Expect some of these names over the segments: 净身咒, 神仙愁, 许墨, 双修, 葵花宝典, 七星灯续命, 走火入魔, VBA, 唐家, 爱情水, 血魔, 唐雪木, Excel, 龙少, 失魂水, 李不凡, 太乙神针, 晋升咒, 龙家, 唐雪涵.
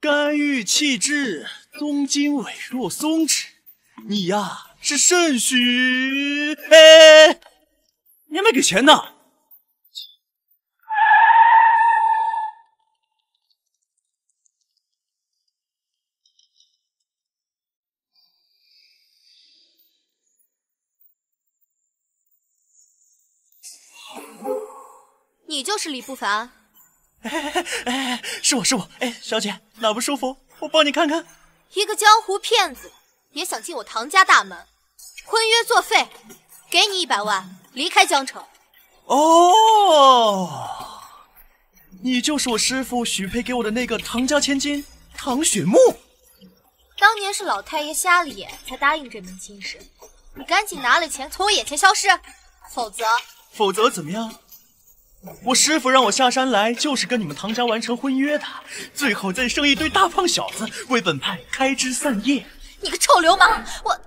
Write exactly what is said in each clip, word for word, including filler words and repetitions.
肝郁气滞，宗经痿弱松弛。你呀，是肾虚。哎，你还没给钱呢。你就是李不凡。 哎哎哎！是我是我！哎，小姐哪不舒服？我帮你看看。一个江湖骗子也想进我唐家大门，婚约作废，给你一百万，离开江城。哦，你就是我师父许配给我的那个唐家千金唐雪木。当年是老太爷瞎了眼才答应这门亲事，你赶紧拿了钱从我眼前消失，否则否则怎么样？ 我师父让我下山来，就是跟你们唐家完成婚约的，最后再生一堆大胖小子，为本派开枝散叶。你个臭流氓！我，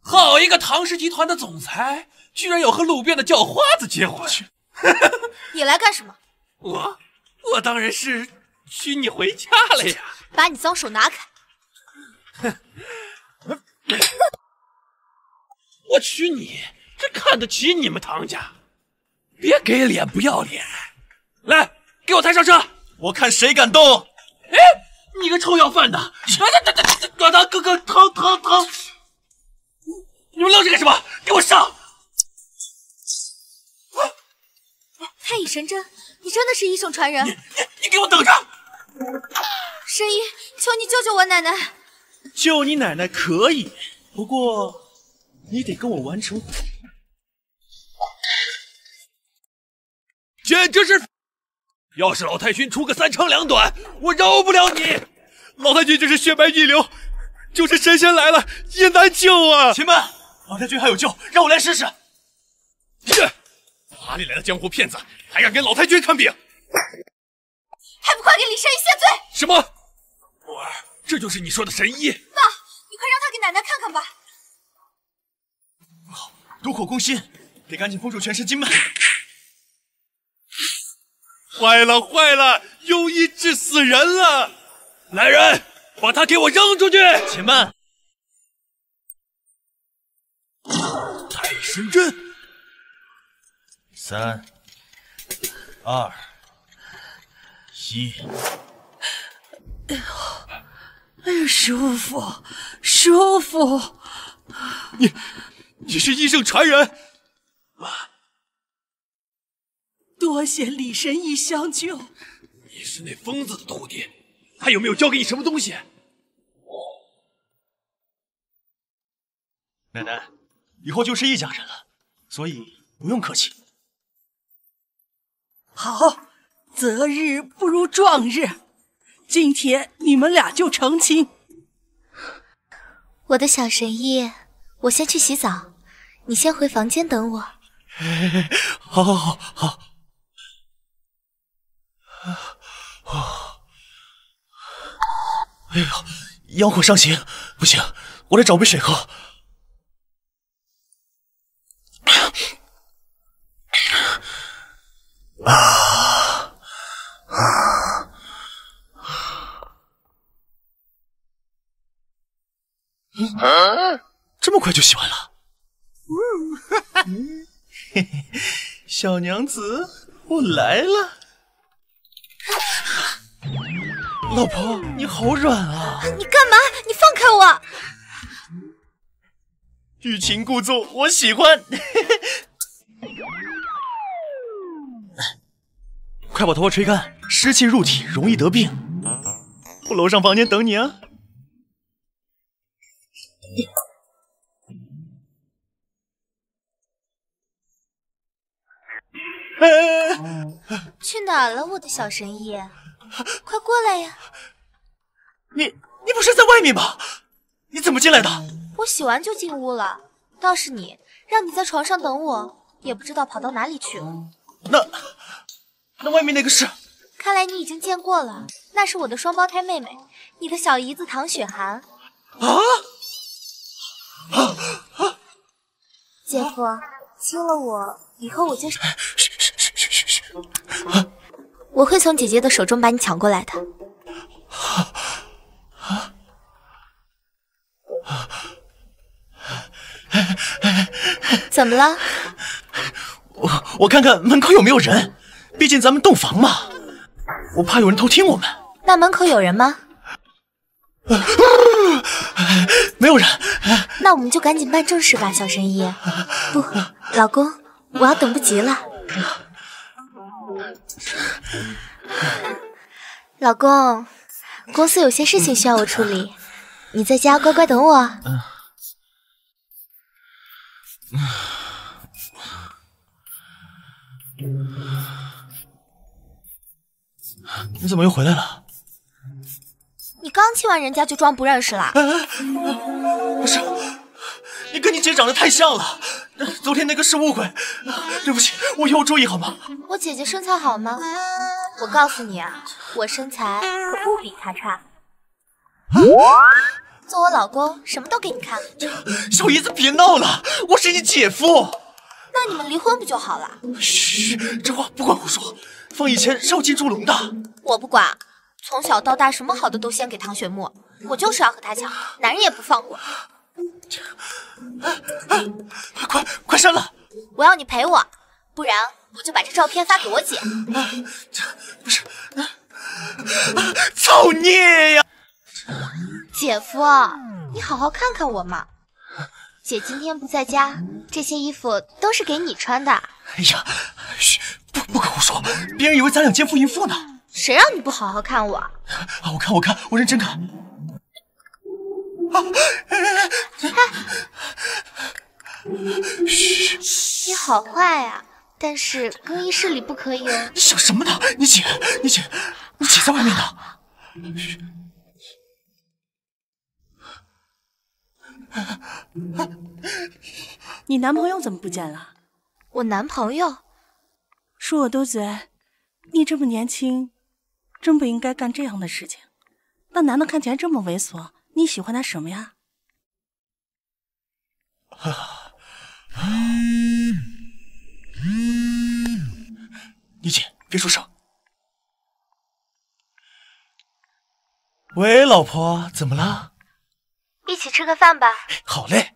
好一个唐氏集团的总裁，居然有和路边的叫花子结婚！你来干什么？我，我当然是娶你回家了呀！把你脏手拿开！我娶你！ 真看得起你们唐家，别给脸不要脸！来，给我抬上车，我看谁敢动！哎，你个臭要饭的！老唐哥哥，唐唐唐，你们愣着干什么？给我上！太乙神针，你真的是医圣传人！你你你给我等着！神医，求你救救我奶奶！救你奶奶可以，不过你得跟我完成。 简直是！要是老太君出个三长两短，我饶不了你。老太君这是血脉逆流，就是神仙来了也难救啊！且慢，老太君还有救，让我来试试。这哪里来的江湖骗子，还敢跟老太君看病？还不快给李神医谢罪！什么？我儿，这就是你说的神医？爸，你快让他给奶奶看看吧。好，毒口攻心，得赶紧封住全身经脉。 坏了坏了，庸医治死人了！来人，把他给我扔出去！且慢，太乙神针，三、二、一。哎呦，哎呦，舒服，舒服！你，你是医圣传人？妈。 多谢李神医相救。你是那疯子的徒弟，他有没有教给你什么东西？奶奶，以后就是一家人了，所以不用客气。好，择日不如撞日，今天你们俩就成亲。我的小神医，我先去洗澡，你先回房间等我。好好好好。 啊！哎呦，腰火上行，不行，我得找杯水喝。啊啊！嗯，这么快就洗完了？嗯，嘿嘿，小娘子，我来了。 老婆，你好软啊！你干嘛？你放开我！欲擒故纵，我喜欢。快把头发吹干，湿气入体容易得病。我楼上房间等你啊！去哪儿了，我的小神医？ 快过来呀！你你不是在外面吧？你怎么进来的？我洗完就进屋了。倒是你，让你在床上等我，也不知道跑到哪里去了。那那外面那个是？看来你已经见过了，那是我的双胞胎妹妹，你的小姨子唐雪涵。啊啊啊！姐夫，亲了我以后我就是……我会从姐姐的手中把你抢过来的。啊啊啊！怎么了？我我看看门口有没有人，毕竟咱们洞房嘛，我怕有人偷听我们。那门口有人吗？啊啊、没有人。啊、那我们就赶紧办正事吧，小神医。不，老公，我要等不及了。 老公，公司有些事情需要我处理，你在家乖乖等我。你怎么又回来了？你刚亲完人家就装不认识了？哎哎哎、不是，你跟你姐长得太像了。 昨天那个是误会，对不起，我以后注意好吗？我姐姐身材好吗？我告诉你啊，我身材可不比她差。啊、做我老公，什么都给你看。小姨子，别闹了，我是你姐夫。那你们离婚不就好了？嘘，这话不管我说。放以前是要进猪笼的。我不管，从小到大什么好的都先给唐雪木，我就是要和他抢，男人也不放过。 啊啊、快快删了！我要你陪我，不然我就把这照片发给我姐。啊、不是，造、啊、孽呀！姐夫，你好好看看我嘛。姐今天不在家，这些衣服都是给你穿的。哎呀，嘘，不不跟我说，别人以为咱俩奸夫淫妇呢。谁让你不好好看我？啊，我看我看，我认真看。 你好坏呀、啊！但是更衣室里不可以哦。你想什么呢？你姐，你姐，你姐在外面呢。你男朋友怎么不见了？我男朋友？恕我多嘴，你这么年轻，真不应该干这样的事情。那男的看起来这么猥琐。 你喜欢他什么呀？你姐，别出声。喂，老婆，怎么了？一起吃个饭吧。好嘞。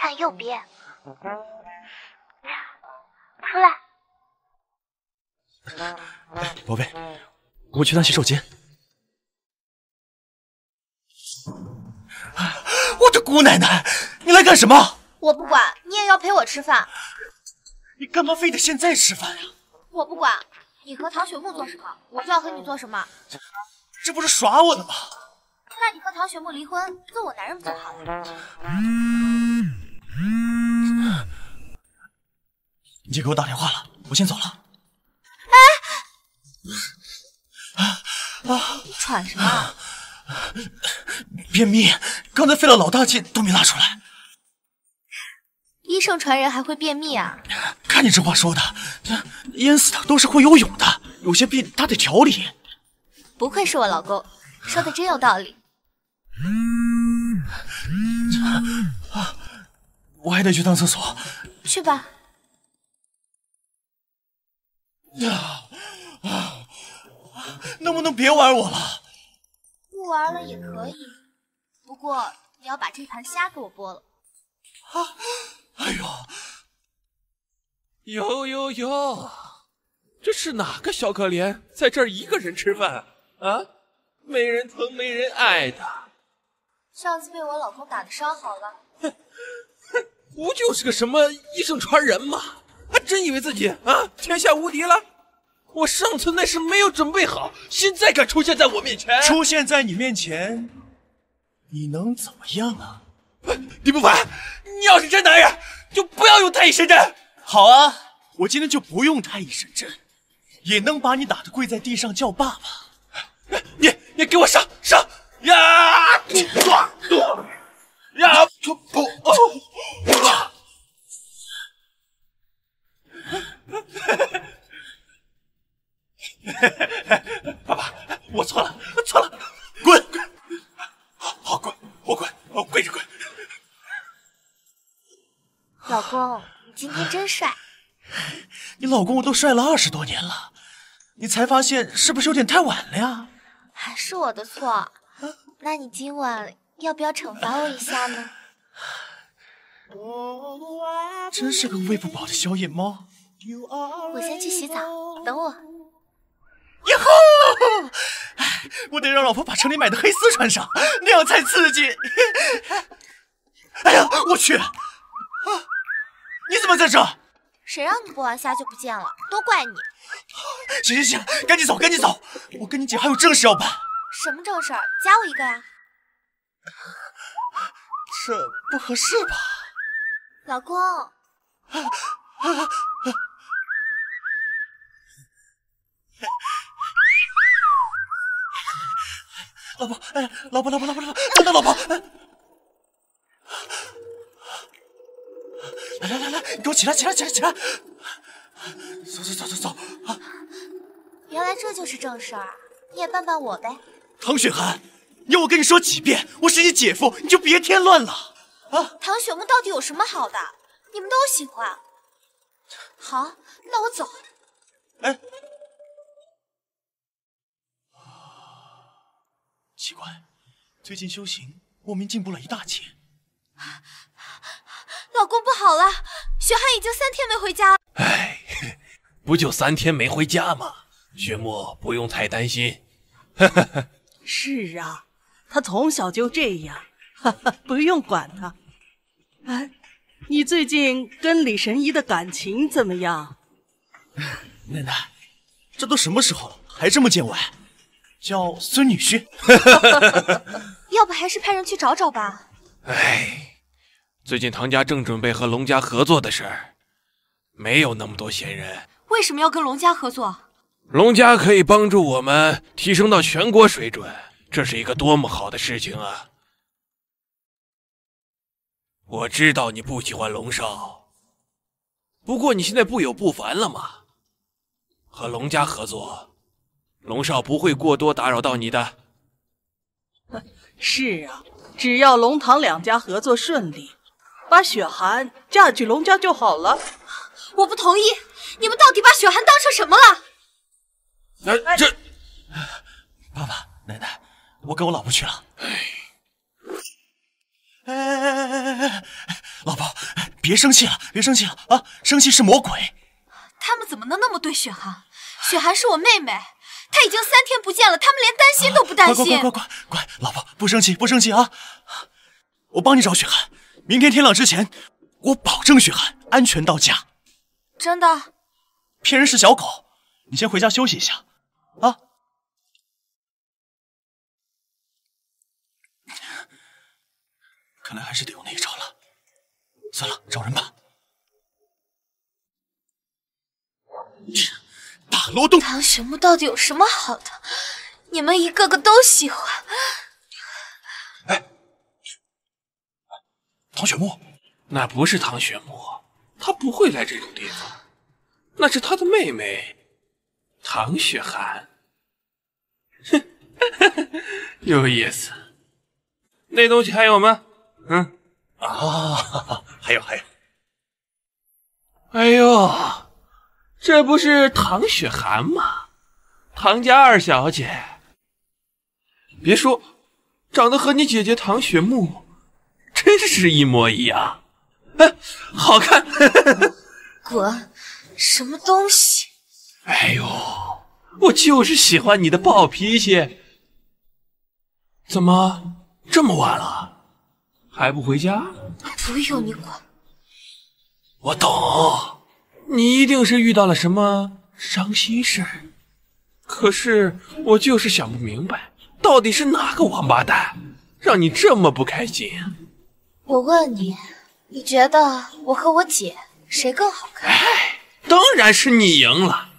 看右边，出来。 宝贝，我去趟洗手间。我的姑奶奶，你来干什么？我不管，你也要陪我吃饭。你干嘛非得现在吃饭呀？我不管，你和唐雪木做什么，我就要和你做什么。这不是耍我呢吗？那你和唐雪木离婚，做我男人不就好了？嗯嗯、你姐给我打电话了，我先走了。 啊啊！喘什么？便秘，刚才费了老大劲都没拉出来。医生传人还会便秘啊？看你这话说的，淹死的都是会游泳的，有些病他得调理。不愧是我老公，说的真有道理。嗯嗯啊、我还得去趟厕所。去吧。啊 啊！能不能别玩我了？不玩了也可以，不过你要把这盘虾给我剥了。啊！哎呦，呦呦呦，这是哪个小可怜在这儿一个人吃饭啊？没人疼没人爱的。上次被我老公打的伤好了。哼哼，不就是个什么医生传人吗？还真以为自己啊天下无敌了？ 我上次那是没有准备好，现在敢出现在我面前，出现在你面前，你能怎么样啊？李不凡，你要是真男人，就不要用太乙神针。好啊，我今天就不用太乙神针，也能把你打得跪在地上叫爸爸。你你给我上上呀！抓抓呀！不不啊！ 爸爸，我错了，错了，滚！好，好，滚，我滚，我跪着滚。老公，你今天真帅。你老公我都帅了二十多年了，你才发现是不是有点太晚了呀？还是我的错。啊、那你今晚要不要惩罚我一下呢？真是个喂不饱的小野猫。我先去洗澡，等我。呀吼！我得让老婆把城里买的黑丝穿上，那样才刺激。哎呀，我去！啊，你怎么在这？谁让你剥完虾就不见了，都怪你！行行行，赶紧走，赶紧走！我跟你姐还有正事要办。什么正事儿？加我一个呀、啊！这不合适吧？老公。啊啊啊啊老婆，哎，老婆，老婆，老婆，老婆，等等，老婆，来来来来，你给我起来，起来，起来，起来，走走走走走啊！原来这就是正事儿，你也帮帮我呗。唐雪涵，要我跟你说几遍，我是你姐夫，你就别添乱了啊！唐雪木到底有什么好的？你们都喜欢。好，那我走。哎。奇怪，最近修行莫名进步了一大截。老公不好了，雪涵已经三天没回家了。哎，不就三天没回家吗？雪沫不用太担心。是啊，他从小就这样，哈哈，不用管他。哎，你最近跟李神医的感情怎么样？奶奶，这都什么时候了，还这么见外？叫孙女婿，要不还是派人去找找吧。哎，最近唐家正准备和龙家合作的事儿，没有那么多闲人。为什么要跟龙家合作？龙家可以帮助我们提升到全国水准，这是一个多么好的事情啊！我知道你不喜欢龙少，不过你现在不有不凡了吗？和龙家合作。龙少不会过多打扰到你的。是啊，只要龙唐两家合作顺利，把雪涵嫁去龙家就好了。我不同意，你们到底把雪涵当成什么了？那、啊、这……爸爸奶奶，我跟我老婆去了。哎哎哎哎哎！老婆，别生气了，别生气了啊！生气是魔鬼。他们怎么能那么对雪涵？雪涵是我妹妹。他已经三天不见了，他们连担心都不担心。快快快快快！老婆，不生气，不生气啊！我帮你找雪涵，明天天亮之前，我保证雪涵安全到家。真的？骗人是小狗！你先回家休息一下，啊！看来还是得用那一招了。算了，找人吧。大罗洞，唐雪木到底有什么好的？你们一个个都喜欢。哎，唐雪木，那不是唐雪木，她不会来这种地方。那是她的妹妹，唐雪涵。哼，有意思。那东西还有吗？嗯，啊，还有还有。哎呦。这不是唐雪涵吗？唐家二小姐，别说，长得和你姐姐唐雪木真是一模一样，哎，好看！滚，什么东西？哎呦，我就是喜欢你的暴脾气！怎么这么晚了，还不回家？不用你管，我懂。你一定是遇到了什么伤心事，可是我就是想不明白，到底是哪个王八蛋让你这么不开心啊？我问你，你觉得我和我姐谁更好看？哎，当然是你赢了，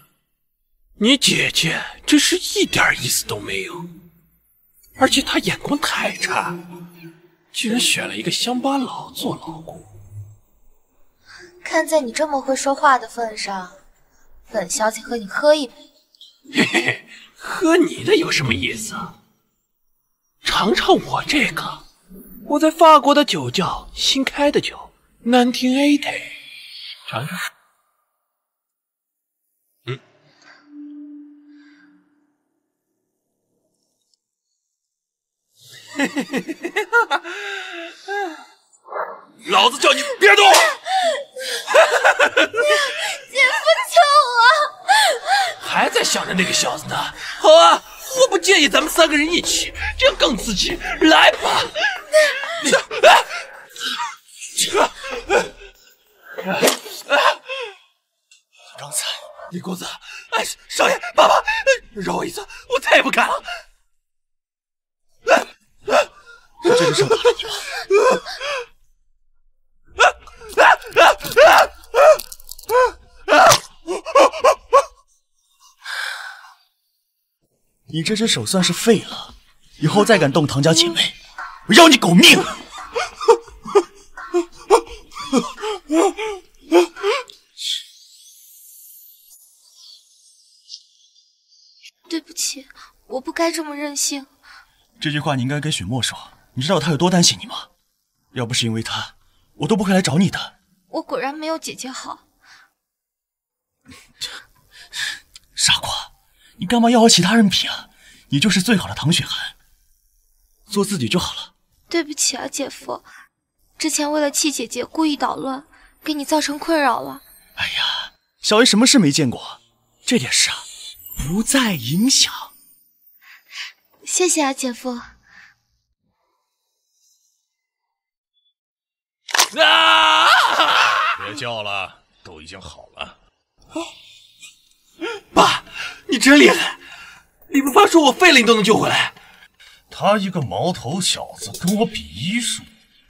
你姐姐真是一点意思都没有，而且她眼光太差，居然选了一个乡巴佬做老公。看在你这么会说话的份上，本小姐和你喝一杯。嘿嘿，喝你的有什么意思？尝尝我这个，我在法国的酒窖新开的酒，南亭 A 得尝尝。嗯，嘿嘿嘿嘿嘿哈哈！老子叫你别动！哈哈！姐夫救我！还在想着那个小子呢？好啊，我不介意咱们三个人一起，这样更刺激。来吧！啊 刚才那公子，哎，少爷，爸爸，饶我一次，我再也不敢了。这就剩他了。你这只手算是废了，以后再敢动唐家姐妹，我要你狗命！ 对不起，我不该这么任性。这句话你应该跟许墨说。你知道他有多担心你吗？要不是因为他，我都不会来找你的。我果然没有姐姐好。傻瓜，你干嘛要和其他人比啊？你就是最好的唐雪涵，做自己就好了。对不起啊，姐夫。 之前为了气姐姐，故意捣乱，给你造成困扰了。哎呀，小爷什么事没见过？这点事啊，不再影响。谢谢啊，姐夫。啊！别叫了，都已经好了。爸，你真厉害！你不怕说我废了你都能救回来？他一个毛头小子跟我比医术。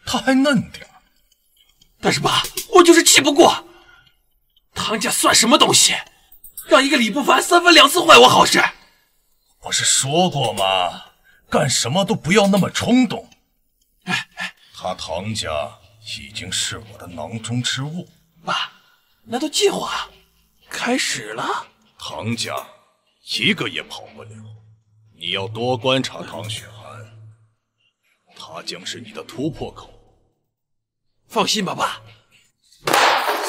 他还嫩点儿，但是爸，我就是气不过。唐家算什么东西？让一个李不凡三番两次坏我好事。我是说过吗？干什么都不要那么冲动。哎哎，他唐家已经是我的囊中之物。爸，难道计划开始了？唐家一个也跑不了。你要多观察唐雪涵，他将是你的突破口。 放心吧，爸。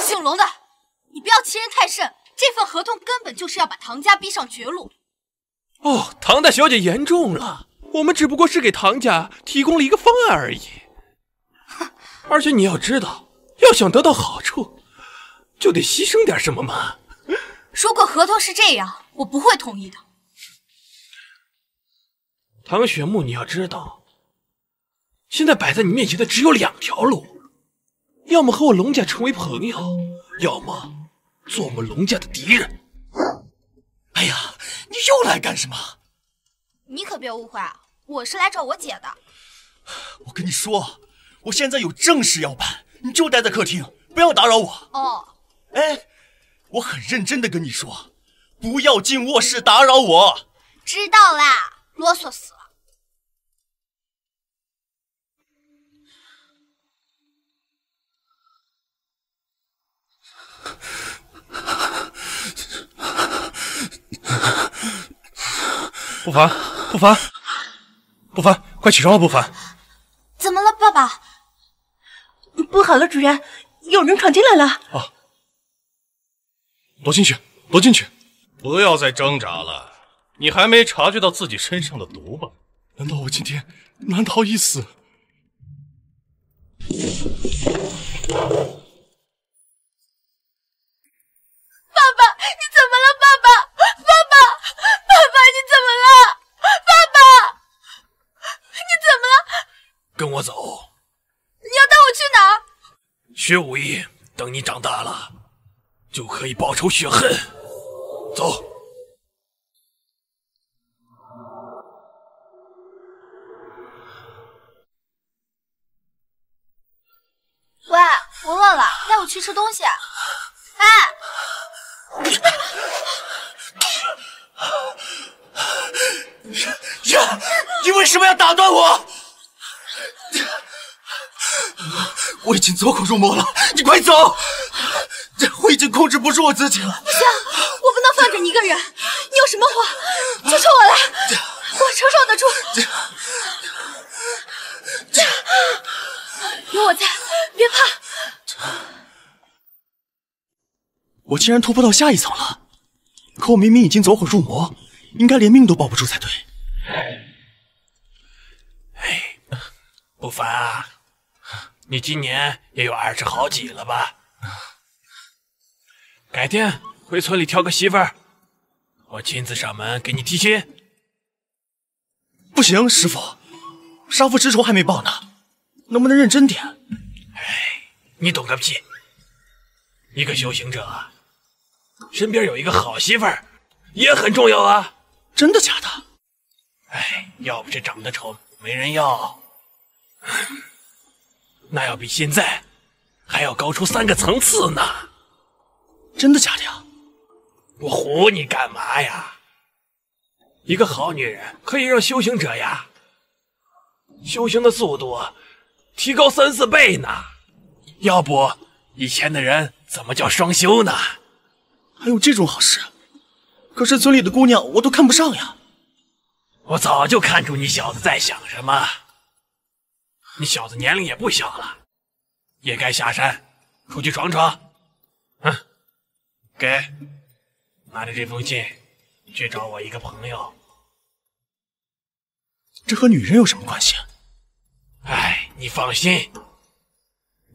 姓龙的，你不要欺人太甚！这份合同根本就是要把唐家逼上绝路。哦，唐大小姐言重了，我们只不过是给唐家提供了一个方案而已。而且你要知道，要想得到好处，就得牺牲点什么嘛。如果合同是这样，我不会同意的。唐雪木，你要知道，现在摆在你面前的只有两条路。 要么和我龙家成为朋友，要么做我们龙家的敌人。哎呀，你又来干什么？你可别误会啊，我是来找我姐的。我跟你说，我现在有正事要办，你就待在客厅，不要打扰我。哦。哎，我很认真的跟你说，不要进卧室打扰我。知道啦，啰嗦死了。 不凡，不凡，不凡，快起床吧，不凡！怎么了，爸爸？不好了，主人，有人闯进来了！啊！躲进去，躲进去！不要再挣扎了，你还没察觉到自己身上的毒吧？难道我今天难逃一死？ 跟我走！你要带我去哪儿？学武艺，等你长大了，就可以报仇雪恨。走。喂，我饿了，带我去吃东西。哎！呀！你为什么要打断我？ 我已经走火入魔了，你快走！我已经控制不住我自己了。不行，我不能放着你一个人。你有什么火，就冲我来，我承受得住。有我在，别怕。我竟然突破到下一层了，可我明明已经走火入魔，应该连命都保不住才对。哎，不凡啊，你今年也有二十好几了吧？改天回村里挑个媳妇儿，我亲自上门给你提亲。不行，师傅，杀父之仇还没报呢，能不能认真点？哎，你懂个屁！ 一个修行者啊，身边有一个好媳妇儿也很重要啊！真的假的？哎，要不是长得丑没人要，那要比现在还要高出三个层次呢！真的假的呀？我唬你干嘛呀？一个好女人可以让修行者呀，修行的速度提高三四倍呢！要不以前的人 怎么叫双修呢？还有这种好事？可是村里的姑娘我都看不上呀！我早就看出你小子在想什么。你小子年龄也不小了，也该下山出去闯闯。嗯，给，拿着这封信去找我一个朋友。这和女人有什么关系？哎，你放心，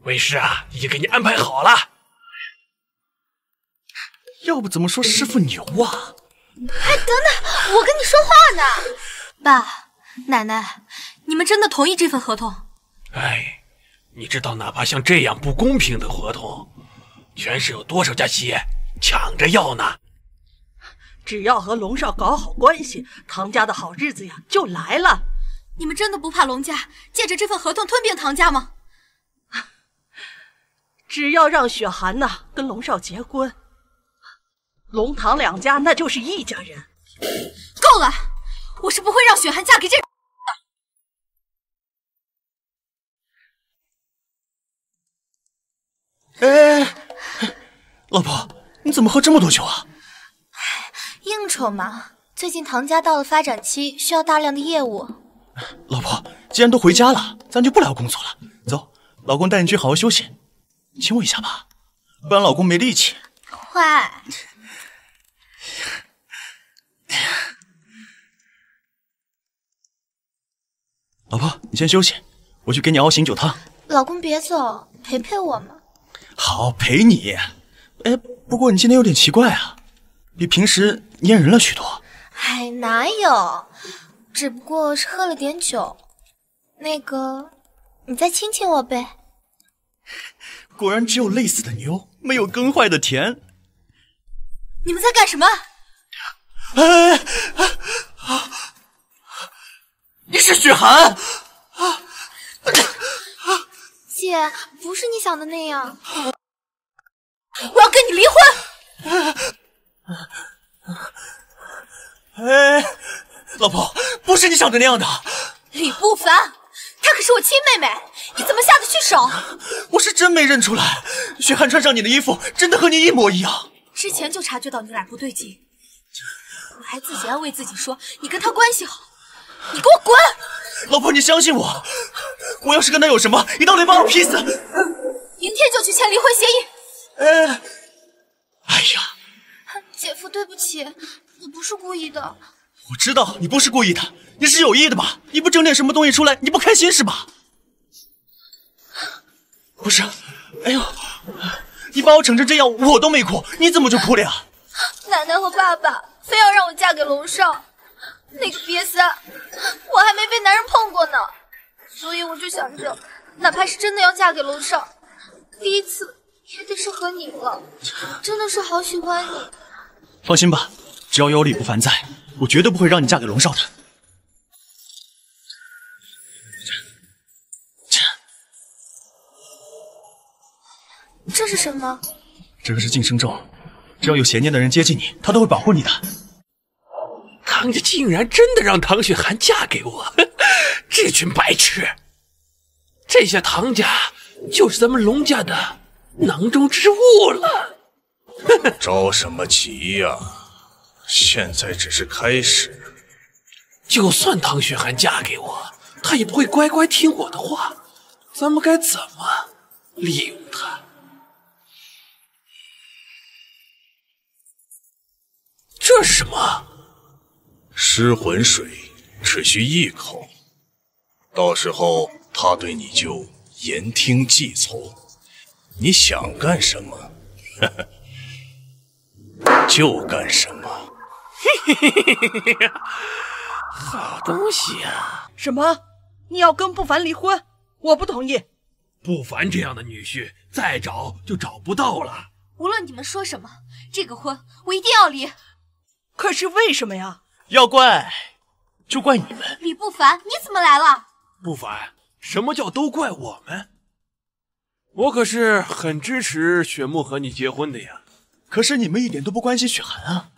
为师啊已经给你安排好了。 要不怎么说师傅牛啊？哎，等等，我跟你说话呢。爸，奶奶，你们真的同意这份合同？哎，你知道，哪怕像这样不公平的合同，全市有多少家企业抢着要呢？只要和龙少搞好关系，唐家的好日子呀就来了。你们真的不怕龙家借着这份合同吞并唐家吗？只要让雪寒呐跟龙少结婚， 龙唐两家那就是一家人。够了，我是不会让雪寒嫁给这种的。哎，老婆，你怎么喝这么多酒啊？应酬嘛，最近唐家到了发展期，需要大量的业务。老婆，既然都回家了，咱就不聊工作了。走，老公带你去好好休息，亲我一下吧，不然老公没力气。坏。 老婆，你先休息，我去给你熬醒酒汤。老公，别走，陪陪我嘛。好，陪你。哎，不过你今天有点奇怪啊，比平时蔫人了许多。哎，哪有？只不过是喝了点酒。那个，你再亲亲我呗。果然只有累死的牛，没有耕坏的田。 你们在干什么？哎哎哎！你是雪寒？姐，不是你想的那样。我要跟你离婚！哎，老婆，不是你想的那样的。李不凡，她可是我亲妹妹，你怎么下得去手？我是真没认出来，雪寒穿上你的衣服，真的和你一模一样。 之前就察觉到你俩不对劲，我还自己安慰自己说你跟他关系好，你给我滚！老婆，你相信我，我要是跟他有什么，一刀得把我劈死。明天就去签离婚协议。哎，哎呀，姐夫，对不起，我不是故意的。我知道你不是故意的，你是有意的吧？你不整点什么东西出来，你不开心是吧？不是，哎呦。 你把我整成这样，我都没哭，你怎么就哭了呀？奶奶和爸爸非要让我嫁给龙少，那个瘪三，我还没被男人碰过呢，所以我就想着，哪怕是真的要嫁给龙少，第一次也得是和你了。真的是好喜欢你。放心吧，只要有李不凡在，我绝对不会让你嫁给龙少的。这。这 这是什么？这个是晋升咒，只要有邪念的人接近你，他都会保护你的。唐家竟然真的让唐雪涵嫁给我，这群白痴！这下唐家就是咱们龙家的囊中之物了。着什么急呀？现在只是开始。就算唐雪涵嫁给我，她也不会乖乖听我的话。咱们该怎么利用她？这是什么？失魂水只需一口，到时候他对你就言听计从，你想干什么，呵呵，就干什么。嘿嘿嘿嘿嘿嘿！好东西啊！什么？你要跟不凡离婚？我不同意。不凡这样的女婿，再找就找不到了。 无论你们说什么，这个婚我一定要离。可是为什么呀？要怪就怪你们。李不凡，你怎么来了？不凡，什么叫都怪我们？我可是很支持雪慕和你结婚的呀。可是你们一点都不关心雪寒啊。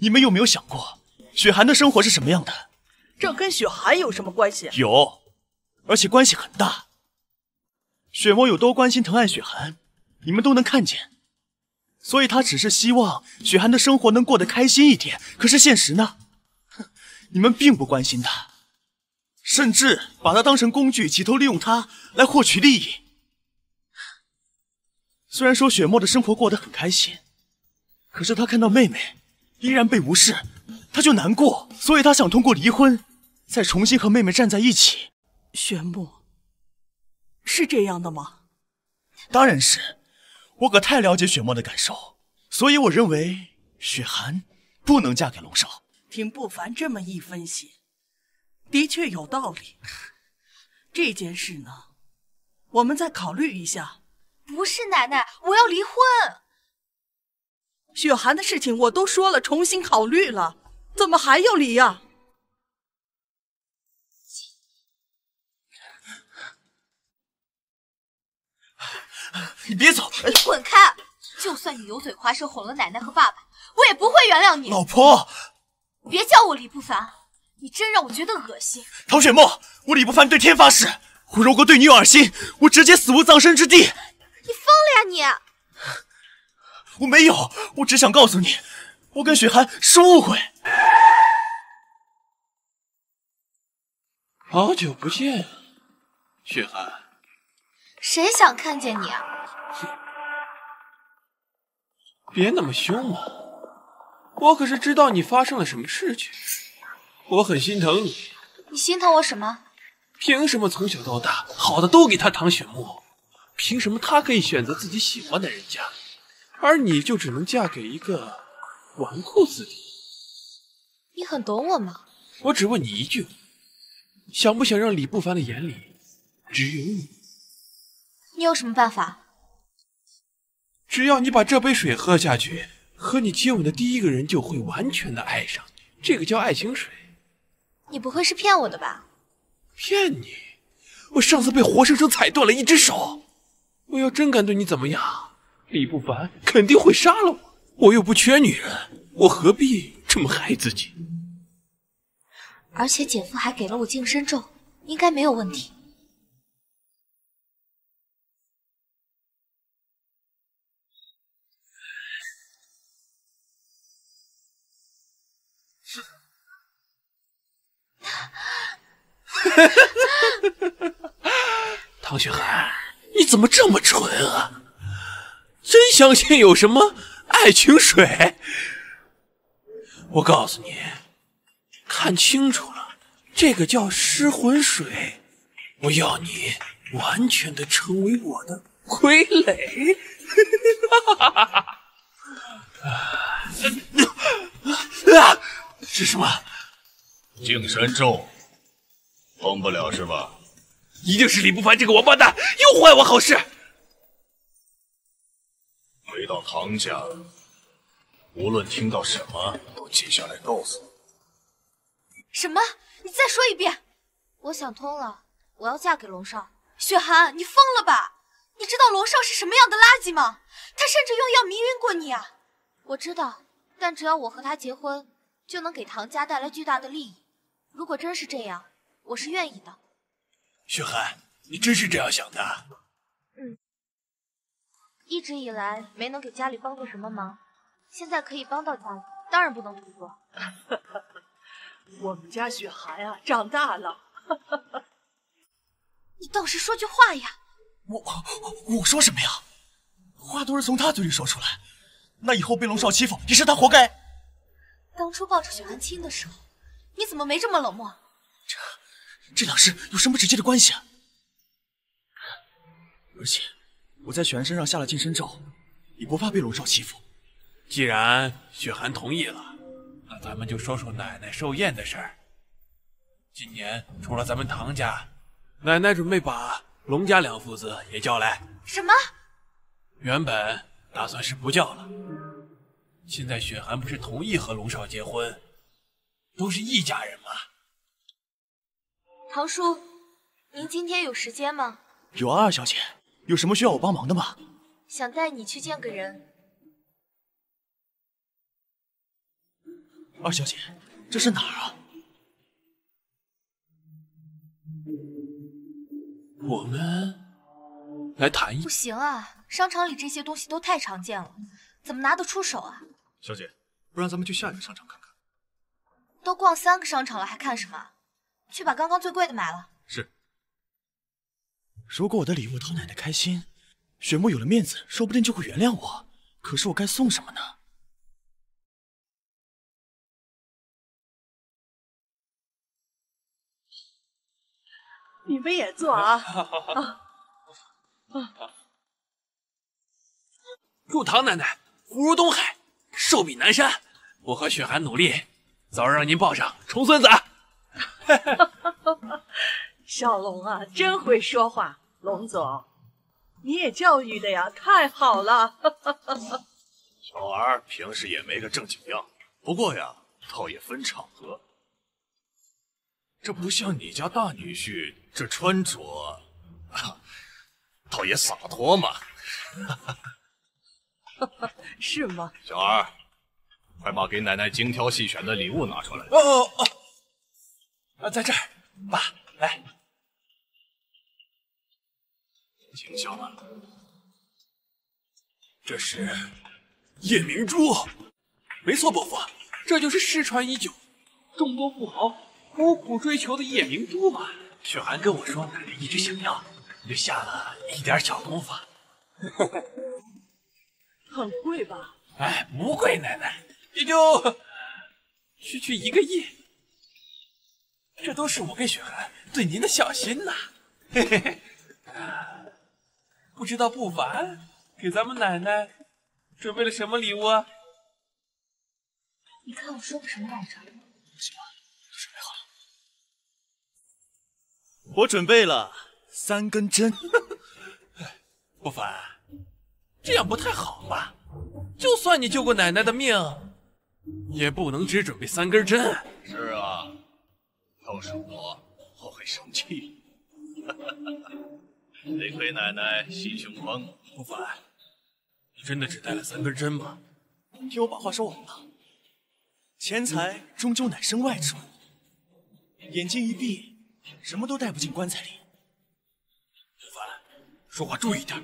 你们有没有想过，雪寒的生活是什么样的？这跟雪寒有什么关系？有，而且关系很大。雪慕有多关心疼爱雪寒， 你们都能看见，所以他只是希望雪寒的生活能过得开心一点。可是现实呢？你们并不关心他，甚至把他当成工具，企图利用他来获取利益。虽然说雪沫的生活过得很开心，可是他看到妹妹依然被无视，他就难过，所以他想通过离婚再重新和妹妹站在一起。雪沫，是这样的吗？当然是。 我可太了解雪沫的感受，所以我认为雪寒不能嫁给龙少。听不凡这么一分析，的确有道理。这件事呢，我们再考虑一下。不是奶奶，我要离婚。雪寒的事情我都说了，重新考虑了，怎么还要离呀？你别走！你滚开！就算你油嘴滑舌哄了奶奶和爸爸，我也不会原谅你。老婆，别叫我李不凡，你真让我觉得恶心。陶雪沫，我李不凡对天发誓，我如果对你有二心，我直接死无葬身之地。你疯了呀你！我没有，我只想告诉你，我跟雪寒是误会。好久不见，雪寒。 谁想看见你啊？别那么凶嘛！我可是知道你发生了什么事情，我很心疼你。你心疼我什么？凭什么从小到大好的都给他唐雪慕？凭什么他可以选择自己喜欢的人家，而你就只能嫁给一个纨绔子弟？你很懂我吗？我只问你一句：想不想让李不凡的眼里只有你？ 你有什么办法？只要你把这杯水喝下去，和你接吻的第一个人就会完全的爱上你，这个叫爱情水。你不会是骗我的吧？骗你？我上次被活生生踩断了一只手。我要真敢对你怎么样，李不凡肯定会杀了我。我又不缺女人，我何必这么害自己？而且姐夫还给了我净身咒，应该没有问题。 唐雪涵，你怎么这么蠢啊？真相信有什么爱情水？我告诉你，看清楚了，这个叫失魂水。我要你完全的成为我的傀儡。啊！是什么？净身咒。 崩不了是吧？一定是李不凡这个王八蛋又坏我好事。回到唐家，无论听到什么都记下来告诉我。什么？你再说一遍。我想通了，我要嫁给龙少。雪寒，你疯了吧？你知道龙少是什么样的垃圾吗？他甚至用药迷晕过你啊！我知道，但只要我和他结婚，就能给唐家带来巨大的利益。如果真是这样， 我是愿意的，雪寒，你真是这样想的？嗯，一直以来没能给家里帮过什么忙，现在可以帮到家里，当然不能不做。我们家雪寒啊，长大了。你倒是说句话呀！我我说什么呀？话都是从他嘴里说出来，那以后被龙少欺负也是他活该。当初抱着许寒清的时候，你怎么没这么冷漠？这这两事有什么直接的关系啊？而且我在雪寒身上下了净身咒，也不怕被龙少欺负。既然雪寒同意了，那咱们就说说奶奶寿宴的事儿。今年除了咱们唐家，奶奶准备把龙家两父子也叫来。什么？原本打算是不叫了，现在雪寒不是同意和龙少结婚，都是一家人吗？唐叔，您今天有时间吗？有啊，二小姐，有什么需要我帮忙的吗？想带你去见个人。二小姐，这是哪儿啊？我们来谈一。不行啊，商场里这些东西都太常见了，怎么拿得出手啊？小姐，不然咱们去下一个商场看看。都逛三个商场了，还看什么？去把刚刚最贵的买了。是。如果我的礼物讨奶奶开心，雪慕有了面子，说不定就会原谅我。可是我该送什么呢？你们也坐啊！好好好。啊啊！祝唐奶奶福如东海，寿比南山。我和雪寒努力，早日让您抱上重孙子。小龙啊，真会说话。龙总，你也教育的呀，太好了。小儿平时也没个正经样，不过呀，倒也分场合。这不像你家大女婿，这穿着。啊，倒也洒脱嘛，是吗？小儿，快把给奶奶精挑细选的礼物拿出来。哦哦哦，啊，在这儿，爸，来，请小儿。这是夜明珠，没错，伯父，这就是失传已久、众多富豪苦苦追求的夜明珠吧？雪寒跟我说，奶奶一直想要。就下了一点小功夫，很贵吧？哎，不贵，奶奶也就区区一个亿。这都是我跟雪寒对您的小心呐，嘿嘿嘿。不知道不凡给咱们奶奶准备了什么礼物啊？你看我说的什么来着？什么？准备好了？我准备了。三根针，不凡，这样不太好吧？就算你救过奶奶的命，也不能只准备三根针。是啊，要是我，我会生气。得亏奶奶心胸宽广。不凡，你真的只带了三根针吗？听我把话说完吧。钱财终究乃身外之物，眼睛一闭，什么都带不进棺材里。说话注意点，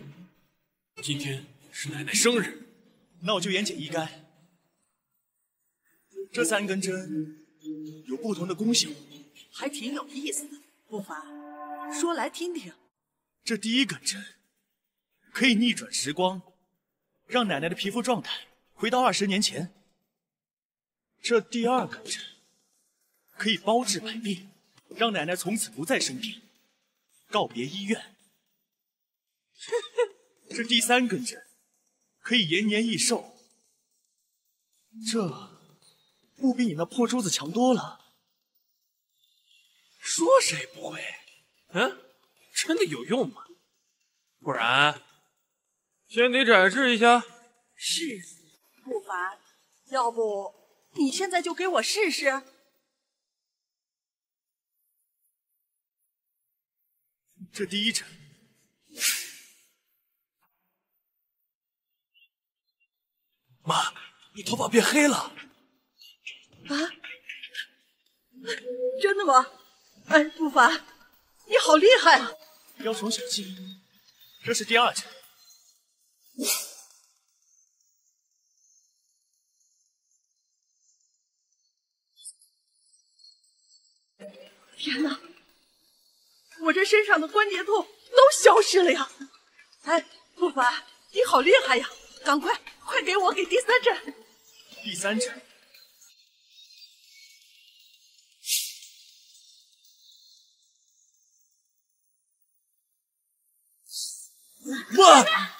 今天是奶奶生日，那我就言简意赅。这三根针有不同的功效，还挺有意思的。不凡，说来听听。这第一根针可以逆转时光，让奶奶的皮肤状态回到二十年前。这第二根针可以包治百病，让奶奶从此不再生病，告别医院。这第三根针可以延年益寿，这不比你那破珠子强多了。说谁不会？嗯，真的有用吗？不然先得展示一下。是，不凡，要不你现在就给我试试？这第一针。妈，你头发变黑了啊！真的吗？哎，不凡，你好厉害啊！要从小计，这是第二针。天哪，我这身上的关节痛都消失了呀！哎，不凡，你好厉害呀！赶快！快快给我给第三针！第三针。 哇！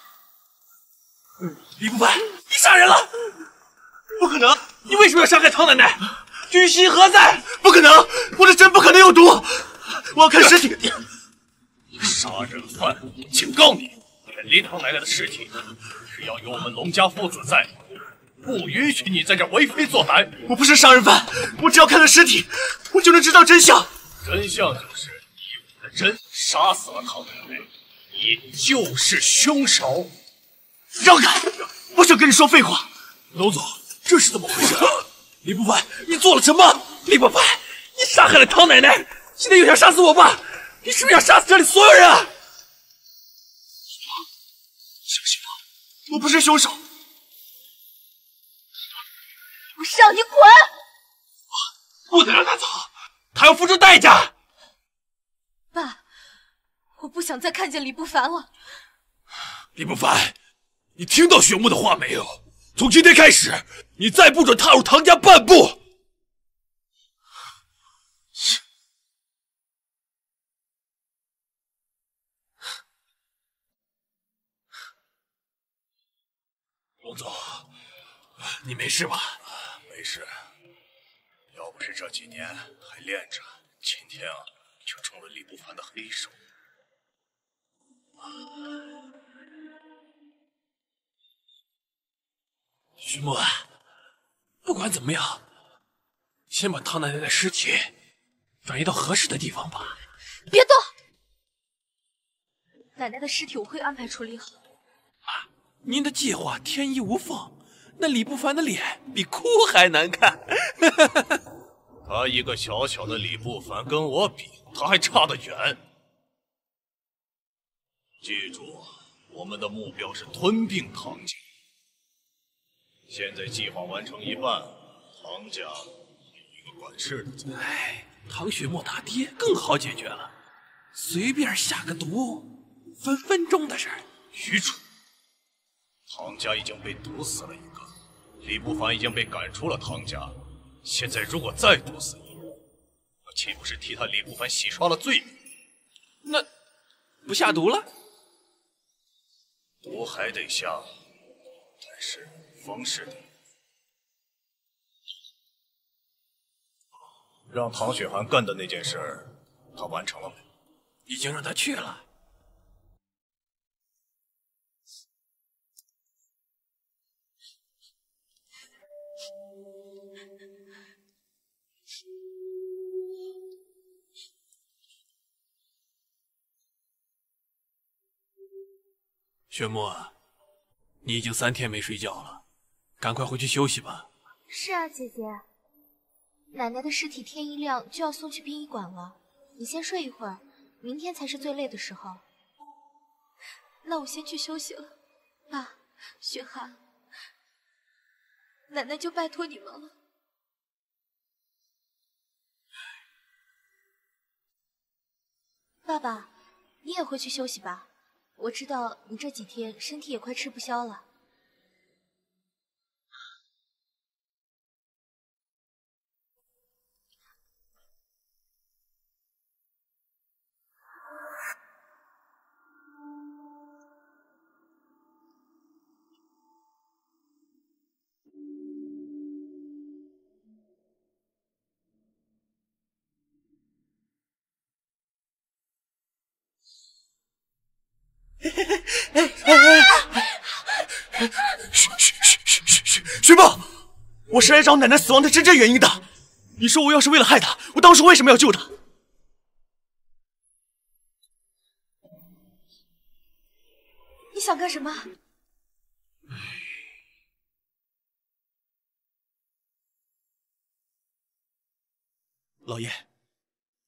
李不白，你杀人了！不可能！你为什么要杀害汤奶奶？居心何在？不可能！我的针不可能有毒！我要看尸体。你杀人犯！警告你，远离汤奶奶的尸体。只要有我们龙家父子在，不允许你在这为非作歹。我不是杀人犯，我只要看了尸体，我就能知道真相。真相就是你用你的针杀死了汤奶奶。 你就是凶手！让开！不想跟你说废话。龙总，这是怎么回事？李不白，你做了什么？李不白，你杀害了汤奶奶，现在又想杀死我爸，你是不是要杀死这里所有人啊？什么？相信我，我不是凶手。我是让你滚！不能让他走，他要付出代价。爸。 我不想再看见李不凡了。李不凡，你听到雪木的话没有？从今天开始，你再不准踏入唐家半步。龙总，你没事吧？没事。要不是这几年还练着，今天啊，就成了李不凡的黑手。 徐墨，不管怎么样，先把汤奶奶的尸体转移到合适的地方吧。别动！奶奶的尸体我会安排处理好。啊，您的计划天衣无缝。那李不凡的脸比哭还难看。他一个小小的李不凡跟我比，他还差得远。 记住，我们的目标是吞并唐家。现在计划完成一半，唐家有一个管事的。哎，唐雪墨他爹更好解决了，随便下个毒，分分钟的事儿。愚蠢！唐家已经被毒死了一个，李不凡已经被赶出了唐家。现在如果再毒死一个，那岂不是替他李不凡洗刷了罪名？那不下毒了？ 毒还得下，但是方式得让唐雪涵干的那件事，他完成了没？已经让他去了。雪墨，你已经三天没睡觉了，赶快回去休息吧。是啊，姐姐。奶奶的尸体天一亮就要送去殡仪馆了，你先睡一会儿，明天才是最累的时候。那我先去休息了。爸，雪涵，奶奶就拜托你们了。爸爸，你也回去休息吧。 我知道你这几天身体也快吃不消了。哎哎哎！徐徐徐徐徐徐徐梦，我是来找奶奶死亡的真正原因的。你说我要是为了害她，我当时为什么要救她？你想干什么？老爷，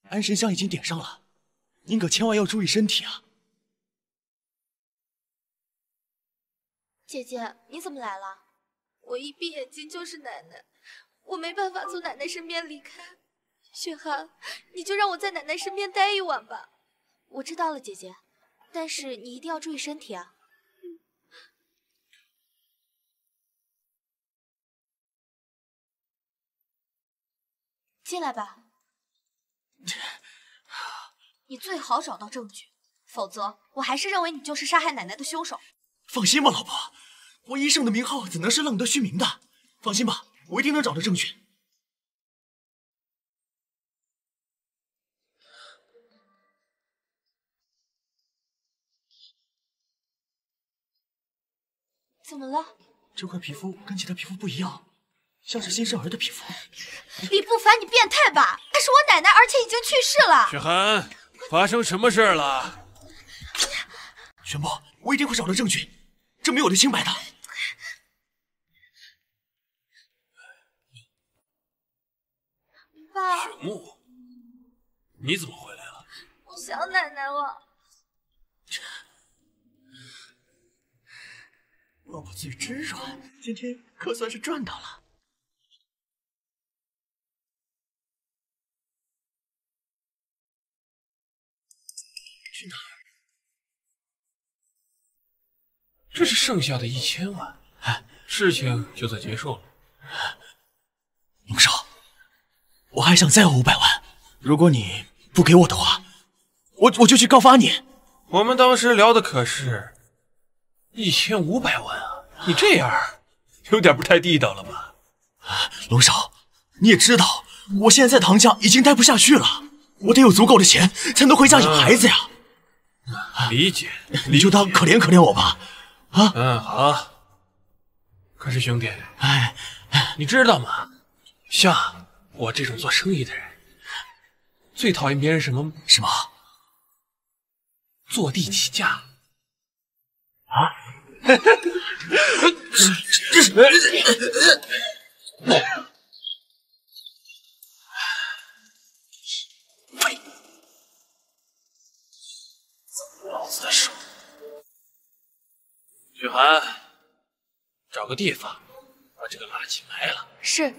安神香已经点上了，您可千万要注意身体啊！ 姐姐，你怎么来了？我一闭眼睛就是奶奶，我没办法从奶奶身边离开。雪涵，你就让我在奶奶身边待一晚吧。我知道了，姐姐，但是你一定要注意身体啊。嗯、进来吧。你最好找到证据，否则我还是认为你就是杀害奶奶的凶手。放心吧，老婆，我医圣的名号怎能是浪得虚名的？放心吧，我一定能找到证据。 怎么了？这块皮肤跟其他皮肤不一样，像是新生儿的皮肤。李不凡，你变态吧！她是我奶奶，而且已经去世了。雪寒，发生什么事了？玄墨，我一定会找到证据，证明我的清白的。爸，雪慕，你怎么回来了？我想奶奶了。 老婆嘴真软，今天可算是赚到了。去哪儿？这是剩下的一千万，哎，事情就算结束了。龙少，我还想再要五百万，如果你不给我的话，我我就去告发你。我们当时聊的可是。 一千五百万啊！你这样有点不太地道了吧？龙少，你也知道，我现在在唐家已经待不下去了，我得有足够的钱才能回家养孩子呀。啊、理解，理解你就当可怜可怜我吧。啊，嗯，好。可是兄弟，哎，哎你知道吗？像我这种做生意的人，最讨厌别人什么什么坐地起价。 啊！哈哈，这是喂，老子的手！雨涵，找个地方把这个垃圾埋了。是。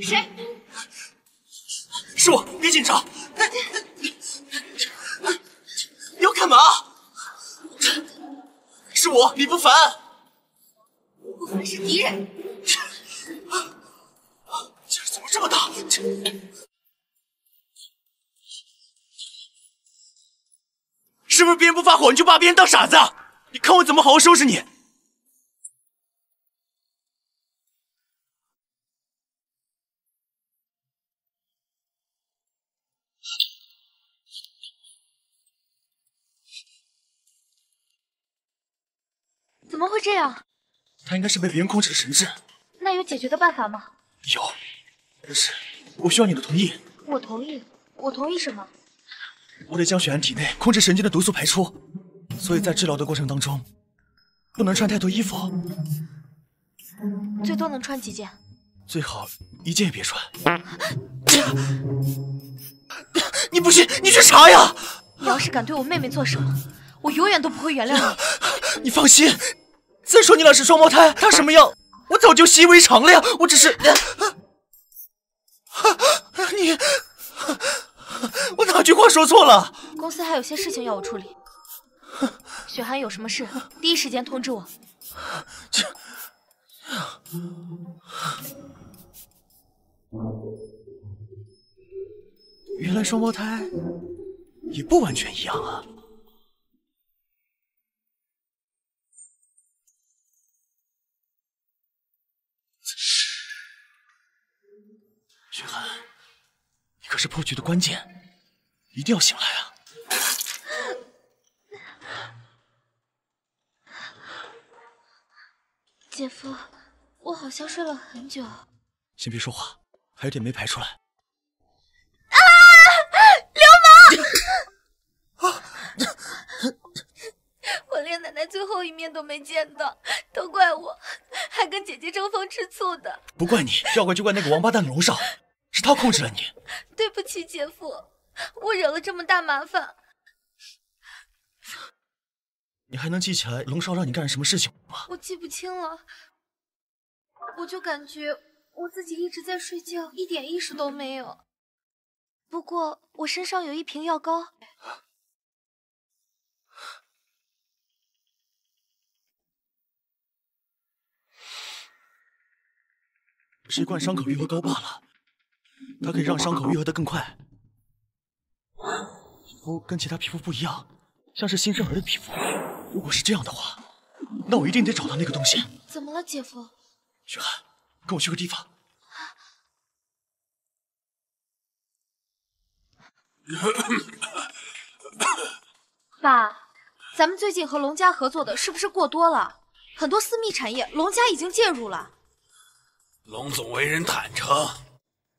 谁？是我，别紧张。你要干嘛？是我，李不凡。李不凡是敌人。这怎么这么大？是不是别人不发火你就把别人当傻子？你看我怎么好好收拾你！ 怎么会这样？他应该是被别人控制了神智。那有解决的办法吗？有，但是我需要你的同意。我同意，我同意什么？我得将雪寒体内控制神经的毒素排出，所以在治疗的过程当中，不能穿太多衣服。最多能穿几件？最好一件也别穿。你不信，你去查呀！你要是敢对我妹妹做什么，我永远都不会原谅你。你放心。 再说你俩是双胞胎，她什么样，我早就习以为常了呀。我只是……啊、你，我哪句话说错了？公司还有些事情要我处理，雪寒有什么事，第一时间通知我。这……原来双胞胎也不完全一样啊。 雪寒，你可是破局的关键，一定要醒来啊！姐夫，我好像睡了很久。先别说话，还有点没排出来。啊！流氓！我连奶奶最后一面都没见到，都怪我，还跟姐姐争风吃醋的。不怪你，要怪就怪那个王八蛋的龙少。 是他控制了你，对不起，姐夫，我惹了这么大麻烦。你还能记起来龙少让你干什么事情吗？我记不清了，我就感觉我自己一直在睡觉，一点意识都没有。不过我身上有一瓶药膏。是一罐伤口愈合膏罢了，它可以让伤口愈合得更快。皮肤跟其他皮肤不一样，像是新生儿的皮肤。如果是这样的话，那我一定得找到那个东西。怎么了，姐夫？雪寒，跟我去个地方。爸，咱们最近和龙家合作的是不是过多了？很多私密产业，龙家已经介入了。 龙总为人坦诚，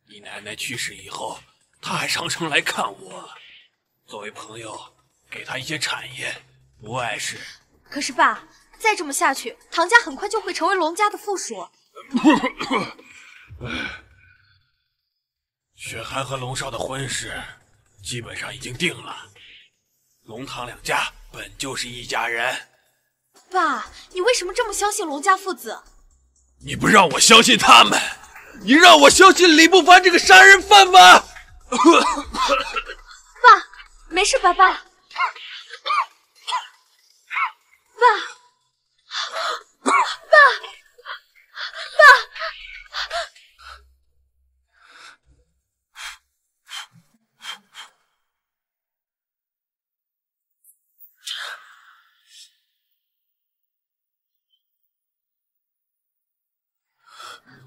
你奶奶去世以后，他还上城来看我。作为朋友，给他一些产业，不碍事。可是爸，再这么下去，唐家很快就会成为龙家的附属。雪寒和龙少的婚事基本上已经定了，龙唐两家本就是一家人。爸，你为什么这么相信龙家父子？ 你不让我相信他们，你让我相信李不凡这个杀人犯吗？爸，没事吧，爸？爸，爸，爸！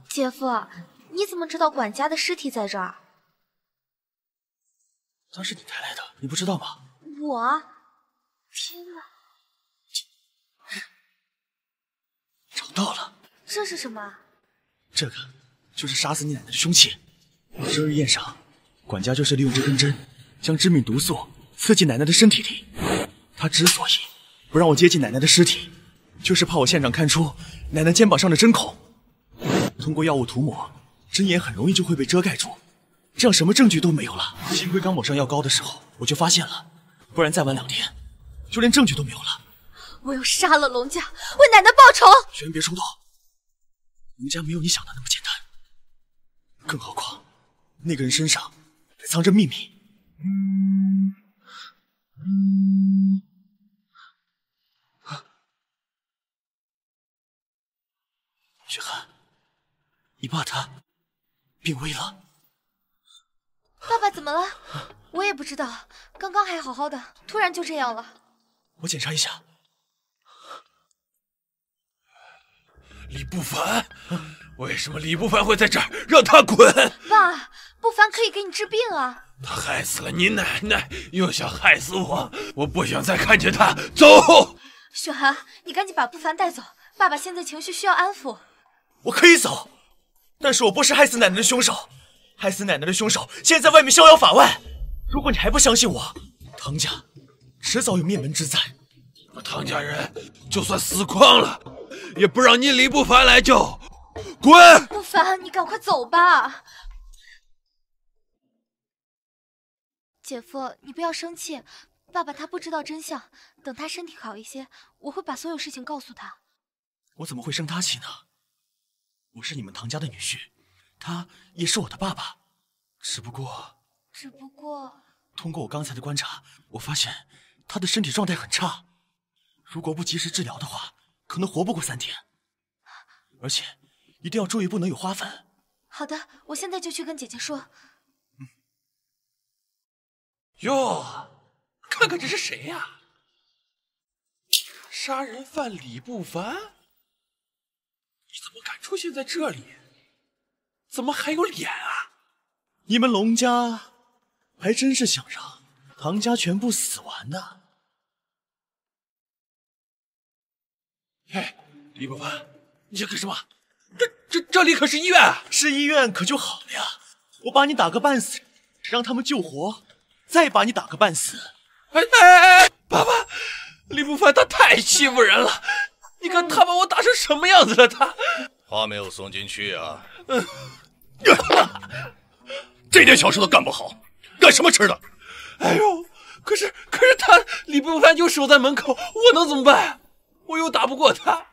姐夫，你怎么知道管家的尸体在这儿？他是你带来的，你不知道吗？我，天哪！找到了，这是什么？这个就是杀死你奶奶的凶器。生日宴上，管家就是利用这根针，将致命毒素刺进奶奶的身体里。他之所以不让我接近奶奶的尸体，就是怕我现场看出奶奶肩膀上的针孔。 通过药物涂抹，针眼很容易就会被遮盖住，这样什么证据都没有了。幸亏刚抹上药膏的时候我就发现了，不然再晚两天，就连证据都没有了。我要杀了龙家，为奶奶报仇。雪寒，别冲动，龙家没有你想的那么简单。更何况，那个人身上还藏着秘密。嗯嗯 雪寒，你爸他病危了。爸爸怎么了？我也不知道，刚刚还好好的，突然就这样了。我检查一下。李不凡，为什么李不凡会在这儿？让他滚！爸，不凡可以给你治病啊。他害死了你奶奶，又想害死我，我不想再看见他。走。雪寒，你赶紧把不凡带走，爸爸现在情绪需要安抚。 我可以走，但是我不是害死奶奶的凶手。害死奶奶的凶手现在在外面逍遥法外。如果你还不相信我，唐家迟早有灭门之灾。我唐家人就算死光了，也不让你李不凡来救。滚！不凡，你赶快走吧。姐夫，你不要生气，爸爸他不知道真相。等他身体好一些，我会把所有事情告诉他。我怎么会生他气呢？ 我是你们唐家的女婿，他也是我的爸爸。只不过，只不过，通过我刚才的观察，我发现他的身体状态很差，如果不及时治疗的话，可能活不过三天。而且，一定要注意不能有花粉。好的，我现在就去跟姐姐说。嗯。哟，看看这是谁呀、啊？杀人犯李不凡。 你怎么敢出现在这里？怎么还有脸啊？你们龙家还真是想让唐家全部死完呢。哎，李不凡，你想干什么？这这这里可是医院啊！是医院可就好了呀！我把你打个半死，让他们救活，再把你打个半死。哎哎哎！爸爸，李不凡他太欺负人了。 你看他把我打成什么样子了！他话没有送进去啊！这点小事都干不好，干什么吃的？哎呦，可是可是他礼不凡就守在门口，我能怎么办？我又打不过他。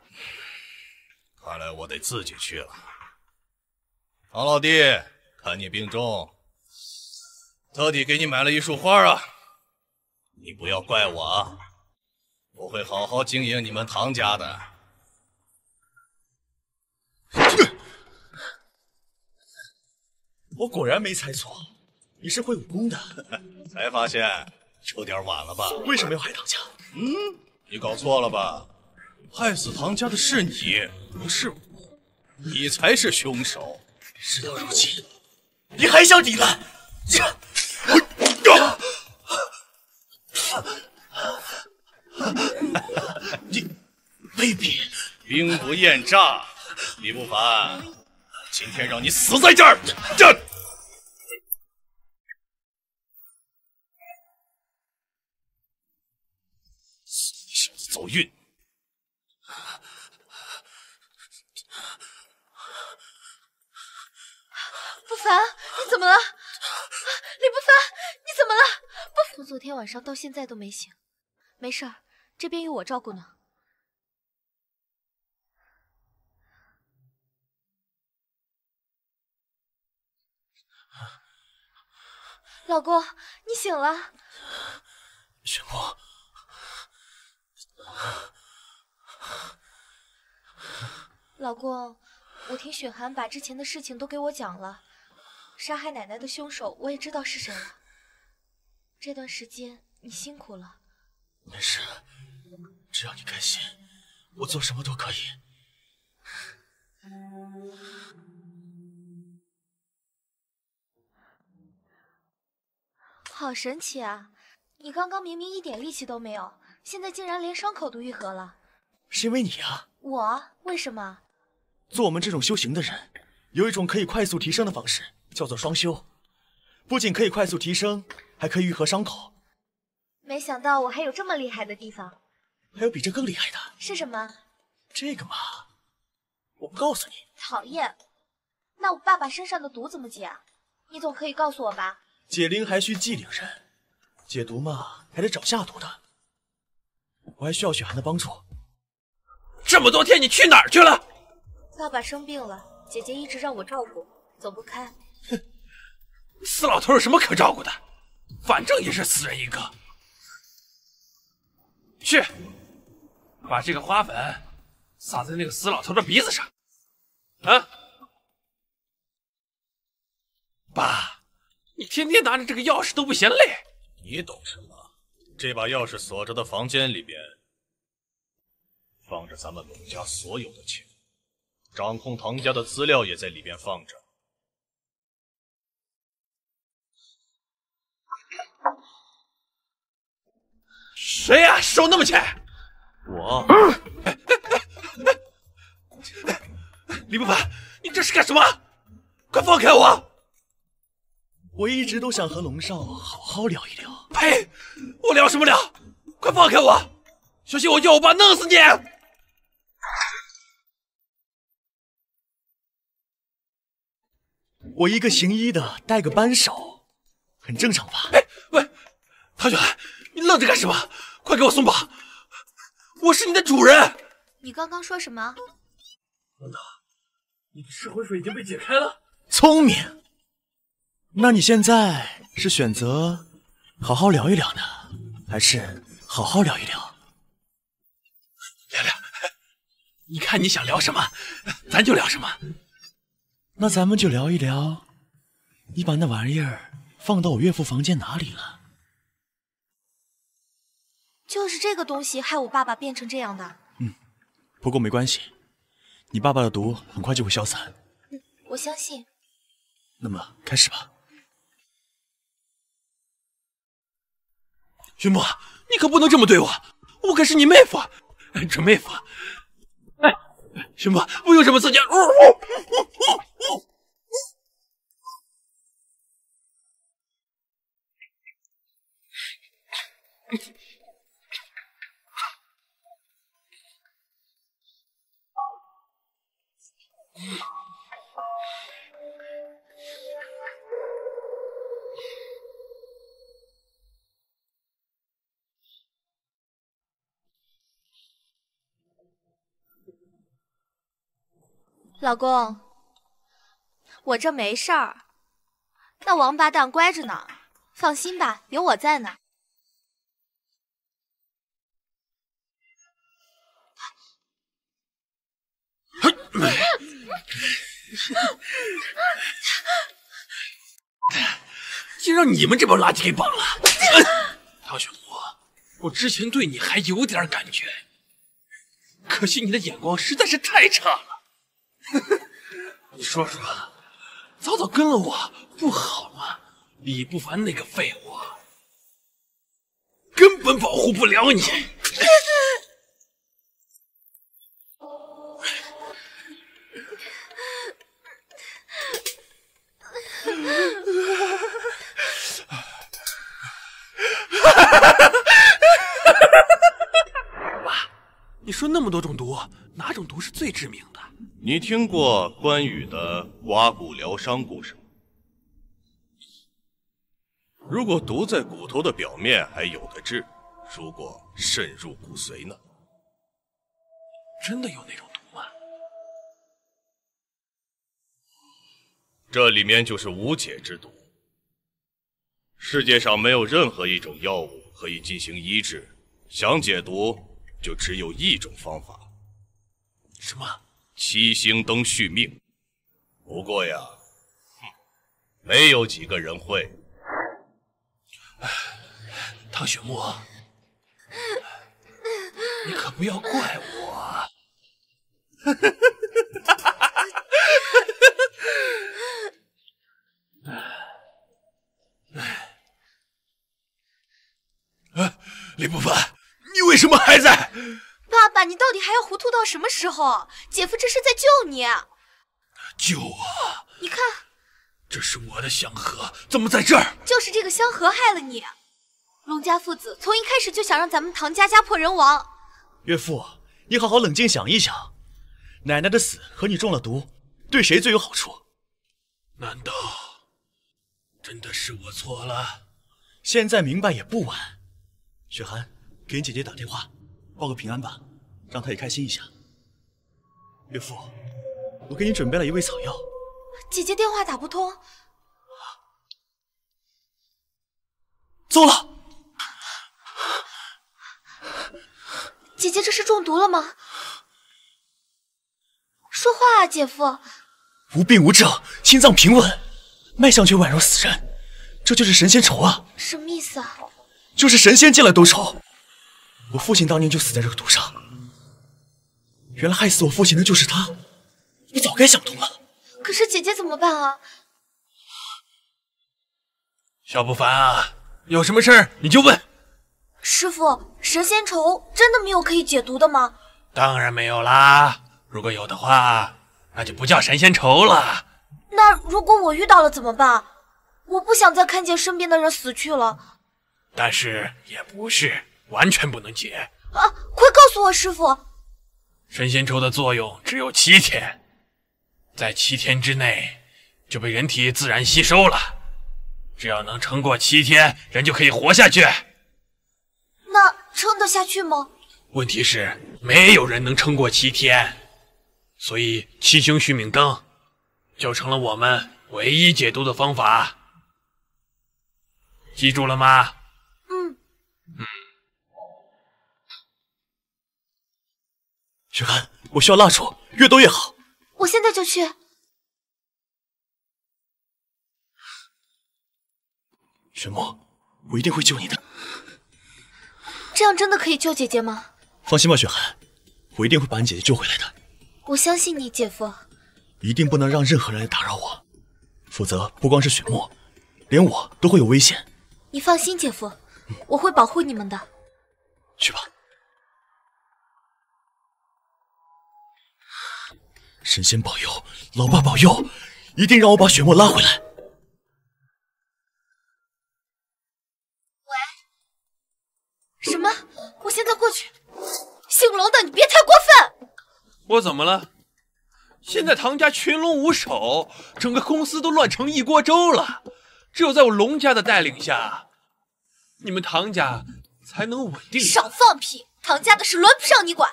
看来我得自己去了。唐老弟，看你病重，特地给你买了一束花啊。你不要怪我啊，我会好好经营你们唐家的。我果然没猜错。 你是会武功的，才发现有点晚了吧？为什么要害唐家？嗯，你搞错了吧？害死唐家的是你，不是我，你才是凶手。事到如今，你还想抵赖？你卑鄙！兵不厌诈，李不凡，今天让你死在这儿！这。 走运！不凡，你怎么了？李不凡，你怎么了？不，从昨天晚上到现在都没醒，没事儿，这边有我照顾呢。老公，你醒了。雪沫。 老公，我听雪涵把之前的事情都给我讲了，杀害奶奶的凶手我也知道是谁了。这段时间你辛苦了。没事，只要你开心，我做什么都可以。好神奇啊！你刚刚明明一点力气都没有。 现在竟然连伤口都愈合了，是因为你啊！我为什么？做我们这种修行的人，有一种可以快速提升的方式，叫做双修，不仅可以快速提升，还可以愈合伤口。没想到我还有这么厉害的地方，还有比这更厉害的是什么？这个嘛，我不告诉你。讨厌！那我爸爸身上的毒怎么解啊？你总可以告诉我吧？解铃还需系铃人，解毒嘛，还得找下毒的。 我还需要雪涵的帮助。这么多天你去哪儿去了？爸爸生病了，姐姐一直让我照顾，走不开。哼，死老头有什么可照顾的？反正也是死人一个。去，把这个花粉撒在那个死老头的鼻子上。啊，爸，你天天拿着这个钥匙都不嫌累。你懂什么？ 这把钥匙锁着的房间里边，放着咱们龙家所有的钱，掌控唐家的资料也在里边放着。谁呀、啊？手那么浅？我。哎哎哎哎、李不凡，你这是干什么？快放开我！ 我一直都想和龙少好好聊一聊。呸！我聊什么聊？快放开我，小心我叫我爸弄死你！我一个行医的带个扳手，很正常吧？哎，喂，唐雪涵，你愣着干什么？快给我松绑！我是你的主人。你刚刚说什么？难道你的噬魂水已经被解开了？聪明。 那你现在是选择好好聊一聊呢，还是好好聊一聊？聊聊，你看你想聊什么，咱就聊什么。那咱们就聊一聊，你把那玩意儿放到我岳父房间哪里了？就是这个东西害我爸爸变成这样的。嗯，不过没关系，你爸爸的毒很快就会消散。嗯，我相信。那么开始吧。 君莫，你可不能这么对我，我可是你妹夫，准妹夫。哎，君莫，不用这么刺激。呃呃呃呃呃老公，我这没事儿，那王八蛋乖着呢，放心吧，有我在呢。竟让你们这帮垃圾给绑了！唐雪茹，我之前对你还有点感觉，可惜你的眼光实在是太差了。你说说，早早跟了我不好吗？李不凡那个废物，根本保护不了你。爸，你说那么多种毒，哪种毒是最致命的？你听过关羽的刮骨疗伤故事吗？如果毒在骨头的表面还有的治，如果渗入骨髓呢？真的有那种毒吗？这里面就是无解之毒。世界上没有任何一种药物可以进行医治，想解毒就只有一种方法。什么？七星灯续命。不过呀，哼，没有几个人会。唐雪木，你可不要怪我。啊，李不凡，你为什么还在？爸爸，你到底还要糊涂到什么时候？姐夫这是在救你。救啊！你看，这是我的香盒，怎么在这儿？就是这个香盒害了你。龙家父子从一开始就想让咱们唐家家破人亡。岳父，你好好冷静想一想，奶奶的死和你中了毒，对谁最有好处？难道真的是我错了？现在明白也不晚。雪涵，给你姐姐打电话，报个平安吧，让她也开心一下。岳父，我给你准备了一味草药。姐姐电话打不通。糟了！姐姐这是中毒了吗？说话啊，姐夫。无病无症，心脏平稳，脉象却宛如死人，这就是神仙愁啊！什么意思啊？就是神仙进来都愁，我父亲当年就死在这个毒上。原来害死我父亲的就是他，我早该想通了。可是姐姐怎么办啊？小不凡啊，有什么事儿你就问。师傅，神仙愁真的没有可以解毒的吗？当然没有啦，如果有的话，那就不叫神仙愁了。那如果我遇到了怎么办？我不想再看见身边的人死去了。但是也不是完全不能解啊！快告诉我，师傅，神仙愁的作用只有七天，在七天之内就被人体自然吸收了。只要能撑过七天，人就可以活下去。那撑得下去吗？问题是没有人能撑过七天，所以七星续命灯就成了我们唯一解毒的方法。记住了吗？嗯，雪涵，我需要蜡烛，越多越好。我现在就去。雪沫，我一定会救你的。这样真的可以救姐姐吗？放心吧，雪涵，我一定会把你姐姐救回来的。我相信你，姐夫。一定不能让任何人来打扰我，否则不光是雪沫，连我都会有危险。你放心，姐夫。我会保护你们的。去吧。神仙保佑，老爸保佑，一定让我把雪沫拉回来。喂？什么？我现在过去。姓龙的，你别太过分！我怎么了？现在唐家群龙无首，整个公司都乱成一锅粥了。只有在我龙家的带领下，你们唐家才能稳定。少放屁！唐家的事轮不上你管。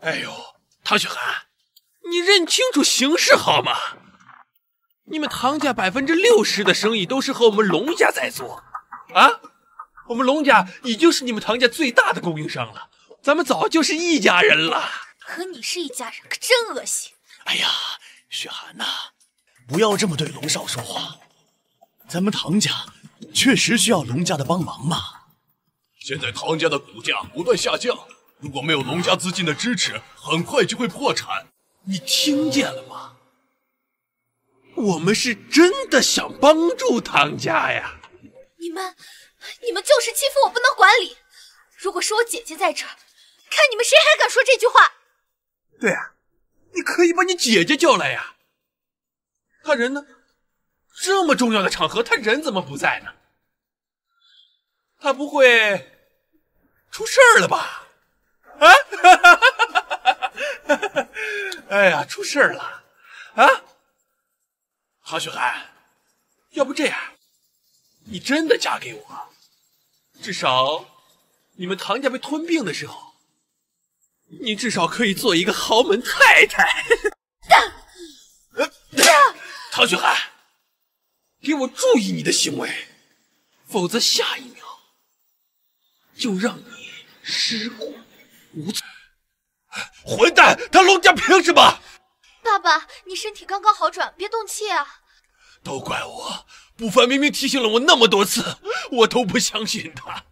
哎呦，唐雪涵，你认清楚形势好吗？你们唐家百分之六十的生意都是和我们龙家在做，啊，我们龙家已经是你们唐家最大的供应商了，咱们早就是一家人了。和你是一家人，可真恶心。哎呀，雪涵呐、啊，不要这么对龙少说话。咱们唐家确实需要龙家的帮忙嘛。现在唐家的股价不断下降，如果没有龙家资金的支持，很快就会破产。 你听见了吗？我们是真的想帮助唐家呀！你们，你们就是欺负我不能管理。如果是我姐姐在这儿，看你们谁还敢说这句话！对啊，你可以把你姐姐叫来呀。她人呢？这么重要的场合，她人怎么不在呢？她不会出事儿了吧？啊！哎呀，出事儿了啊！郝雪涵，要不这样，你真的嫁给我，至少你们唐家被吞并的时候，你至少可以做一个豪门太太。唐雪涵，给我注意你的行为，否则下一秒就让你尸骨无存。 混蛋！他龙家凭什么？爸爸，你身体刚刚好转，别动气啊！都怪我，不凡明明提醒了我那么多次，我都不相信他。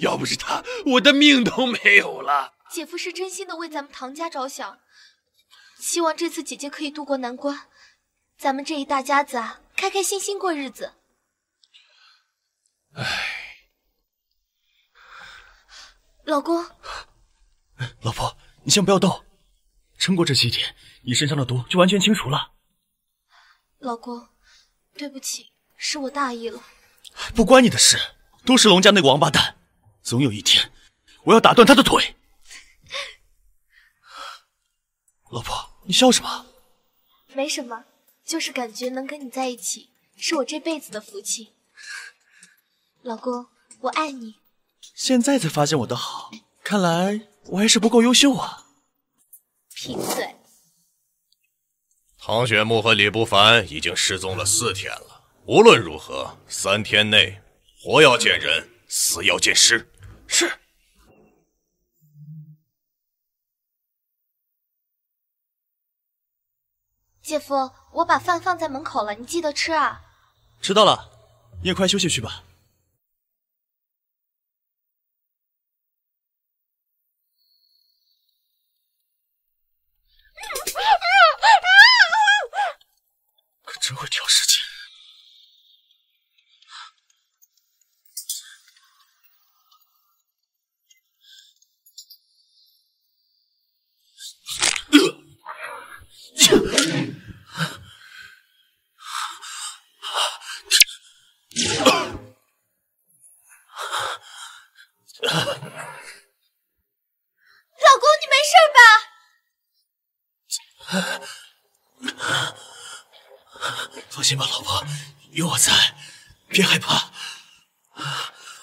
要不是他，我的命都没有了。姐夫是真心的为咱们唐家着想，希望这次姐姐可以渡过难关，咱们这一大家子啊，开开心心过日子。哎，老公，老婆。 你先不要动，撑过这七天，你身上的毒就完全清除了。老公，对不起，是我大意了。不关你的事，都是龙家那个王八蛋。总有一天，我要打断他的腿。老婆，你笑什么？没什么，就是感觉能跟你在一起，是我这辈子的福气。老公，我爱你。现在才发现我的好，看来。 我还是不够优秀啊！贫嘴。唐雪木和李不凡已经失踪了四天了。无论如何，三天内活要见人，死要见尸。是。姐夫，我把饭放在门口了，你记得吃啊。知道了，你也快休息去吧。 真会挑时间。老公，你没事吧？ 放心吧，老婆，有我在，别害怕。哈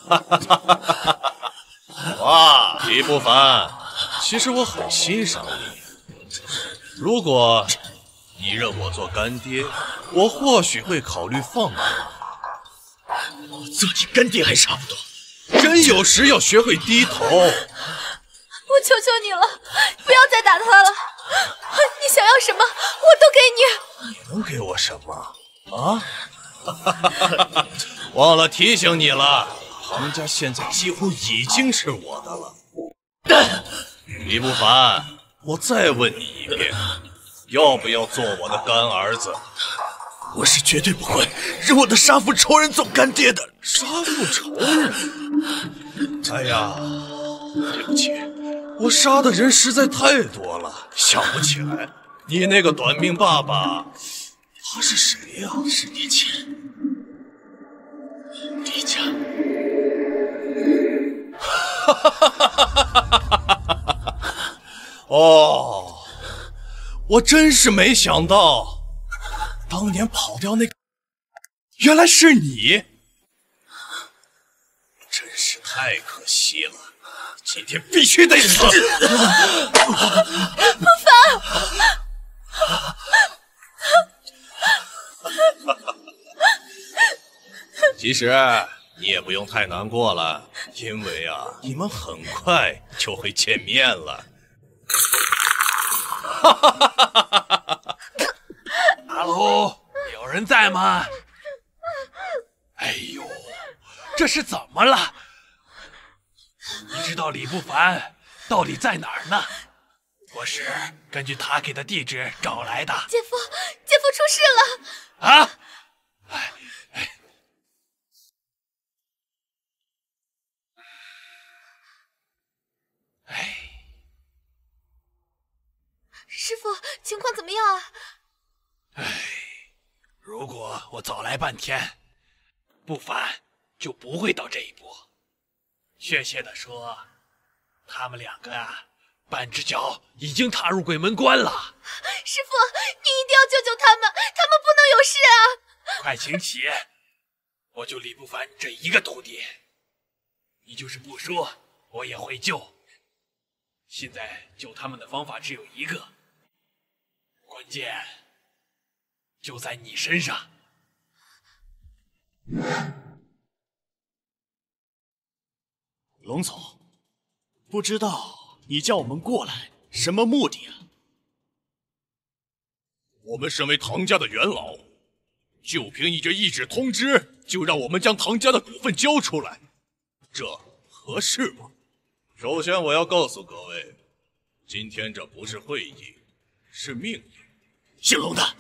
哈哈哈哈！哇，李不凡，其实我很欣赏你。如果你认我做干爹，我或许会考虑放过你。我做你干爹还差不多。人有时要学会低头。我求求你了，不要再打他了。 你想要什么，我都给你。你能给我什么啊？忘了提醒你了，唐家现在几乎已经是我的了。李不凡，我再问你一遍，要不要做我的干儿子？我是绝对不会让我的杀父仇人做干爹的。杀父仇人？哎呀，对不起。 我杀的人实在太多了，想不起来。你那个短命爸爸，他是谁呀、啊？十年前，李家。哈哈哈哈哈哈！哦，我真是没想到，当年跑掉那个，原来是你，真是太可惜了。 今天必须得死！不凡。其实你也不用太难过了，因为啊，你们很快就会见面了。哈哈哈哈哈哈！哈喽，有人在吗？哎呦，这是怎么了？你知道李不凡到底在哪儿呢？ 我是根据他给的地址找来的。姐夫，姐夫出事了！啊！哎哎，哎，师傅，情况怎么样啊？哎，如果我早来半天，不凡就不会到这一步。确切的说，他们两个啊。 半只脚已经踏入鬼门关了，师傅，你一定要救救他们，他们不能有事啊！快请起，我就李不凡这一个徒弟，你就是不说，我也会救。现在救他们的方法只有一个，关键就在你身上。龙总，不知道。 你叫我们过来，什么目的啊？我们身为唐家的元老，就凭你这一纸通知，就让我们将唐家的股份交出来，这合适吗？首先，我要告诉各位，今天这不是会议，是命令。姓龙的，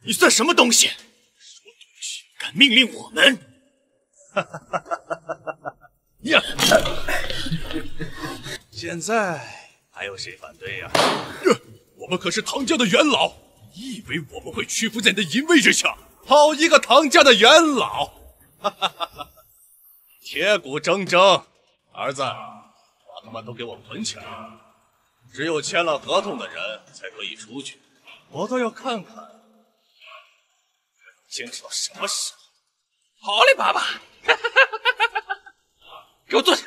你算什么东西？什么东西？敢命令我们？哈哈哈哈哈！呀！ 现在还有谁反对呀、啊呃？我们可是唐家的元老，你以为我们会屈服在你的淫威之下？好一个唐家的元老！哈哈哈哈铁骨铮铮，儿子，把他们都给我捆起来，只有签了合同的人才可以出去。我倒要看看，坚持到什么时候？好嘞，爸爸！给我坐下。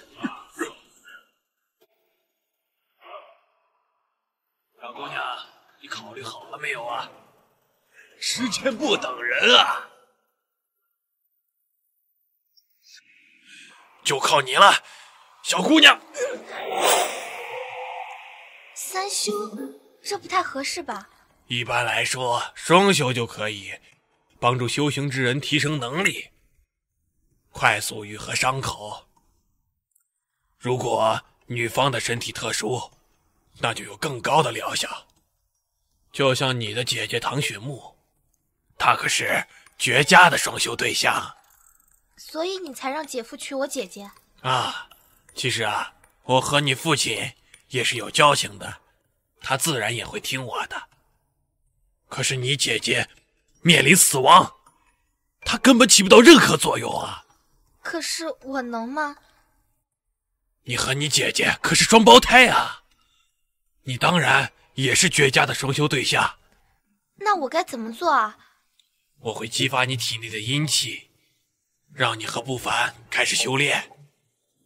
小姑娘，你考虑好了没有啊？时间不等人啊！就靠你了，小姑娘。三休，这不太合适吧？一般来说，双修就可以帮助修行之人提升能力，快速愈合伤口。如果女方的身体特殊， 那就有更高的疗效，就像你的姐姐唐雪木，她可是绝佳的双修对象，所以你才让姐夫娶我姐姐啊。其实啊，我和你父亲也是有交情的，他自然也会听我的。可是你姐姐面临死亡，她根本起不到任何作用啊。可是我能吗？你和你姐姐可是双胞胎啊。 你当然也是绝佳的双修对象，那我该怎么做啊？我会激发你体内的阴气，让你和不凡开始修炼。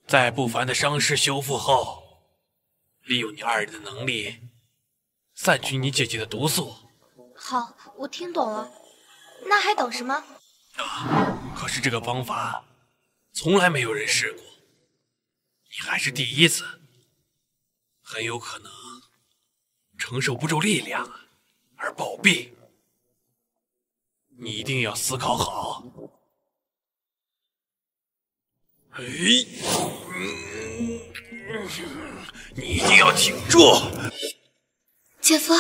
在不凡的伤势修复后，利用你二人的能力，散去你姐姐的毒素。好，我听懂了。那还等什么？啊！可是这个方法从来没有人试过，你还是第一次，很有可能 承受不住力量而暴毙，你一定要思考好。哎，你一定要挺住！姐夫，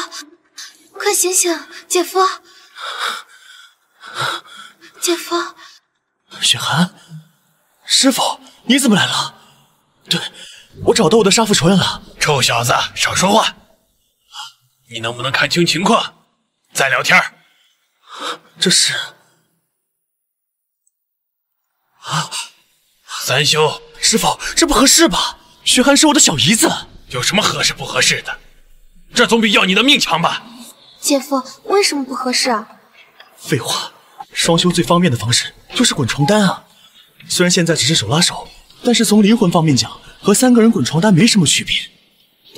快醒醒！姐夫，姐夫，雪寒，师傅，你怎么来了？对，我找到我的杀父仇人了。臭小子，少说话！ 你能不能看清情况，再聊天？这是啊，三修师傅，这不合适吧？雪寒是我的小姨子，有什么合适不合适的？这总比要你的命强吧？姐夫，为什么不合适啊？废话，双修最方便的方式就是滚床单啊。虽然现在只是手拉手，但是从灵魂方面讲，和三个人滚床单没什么区别。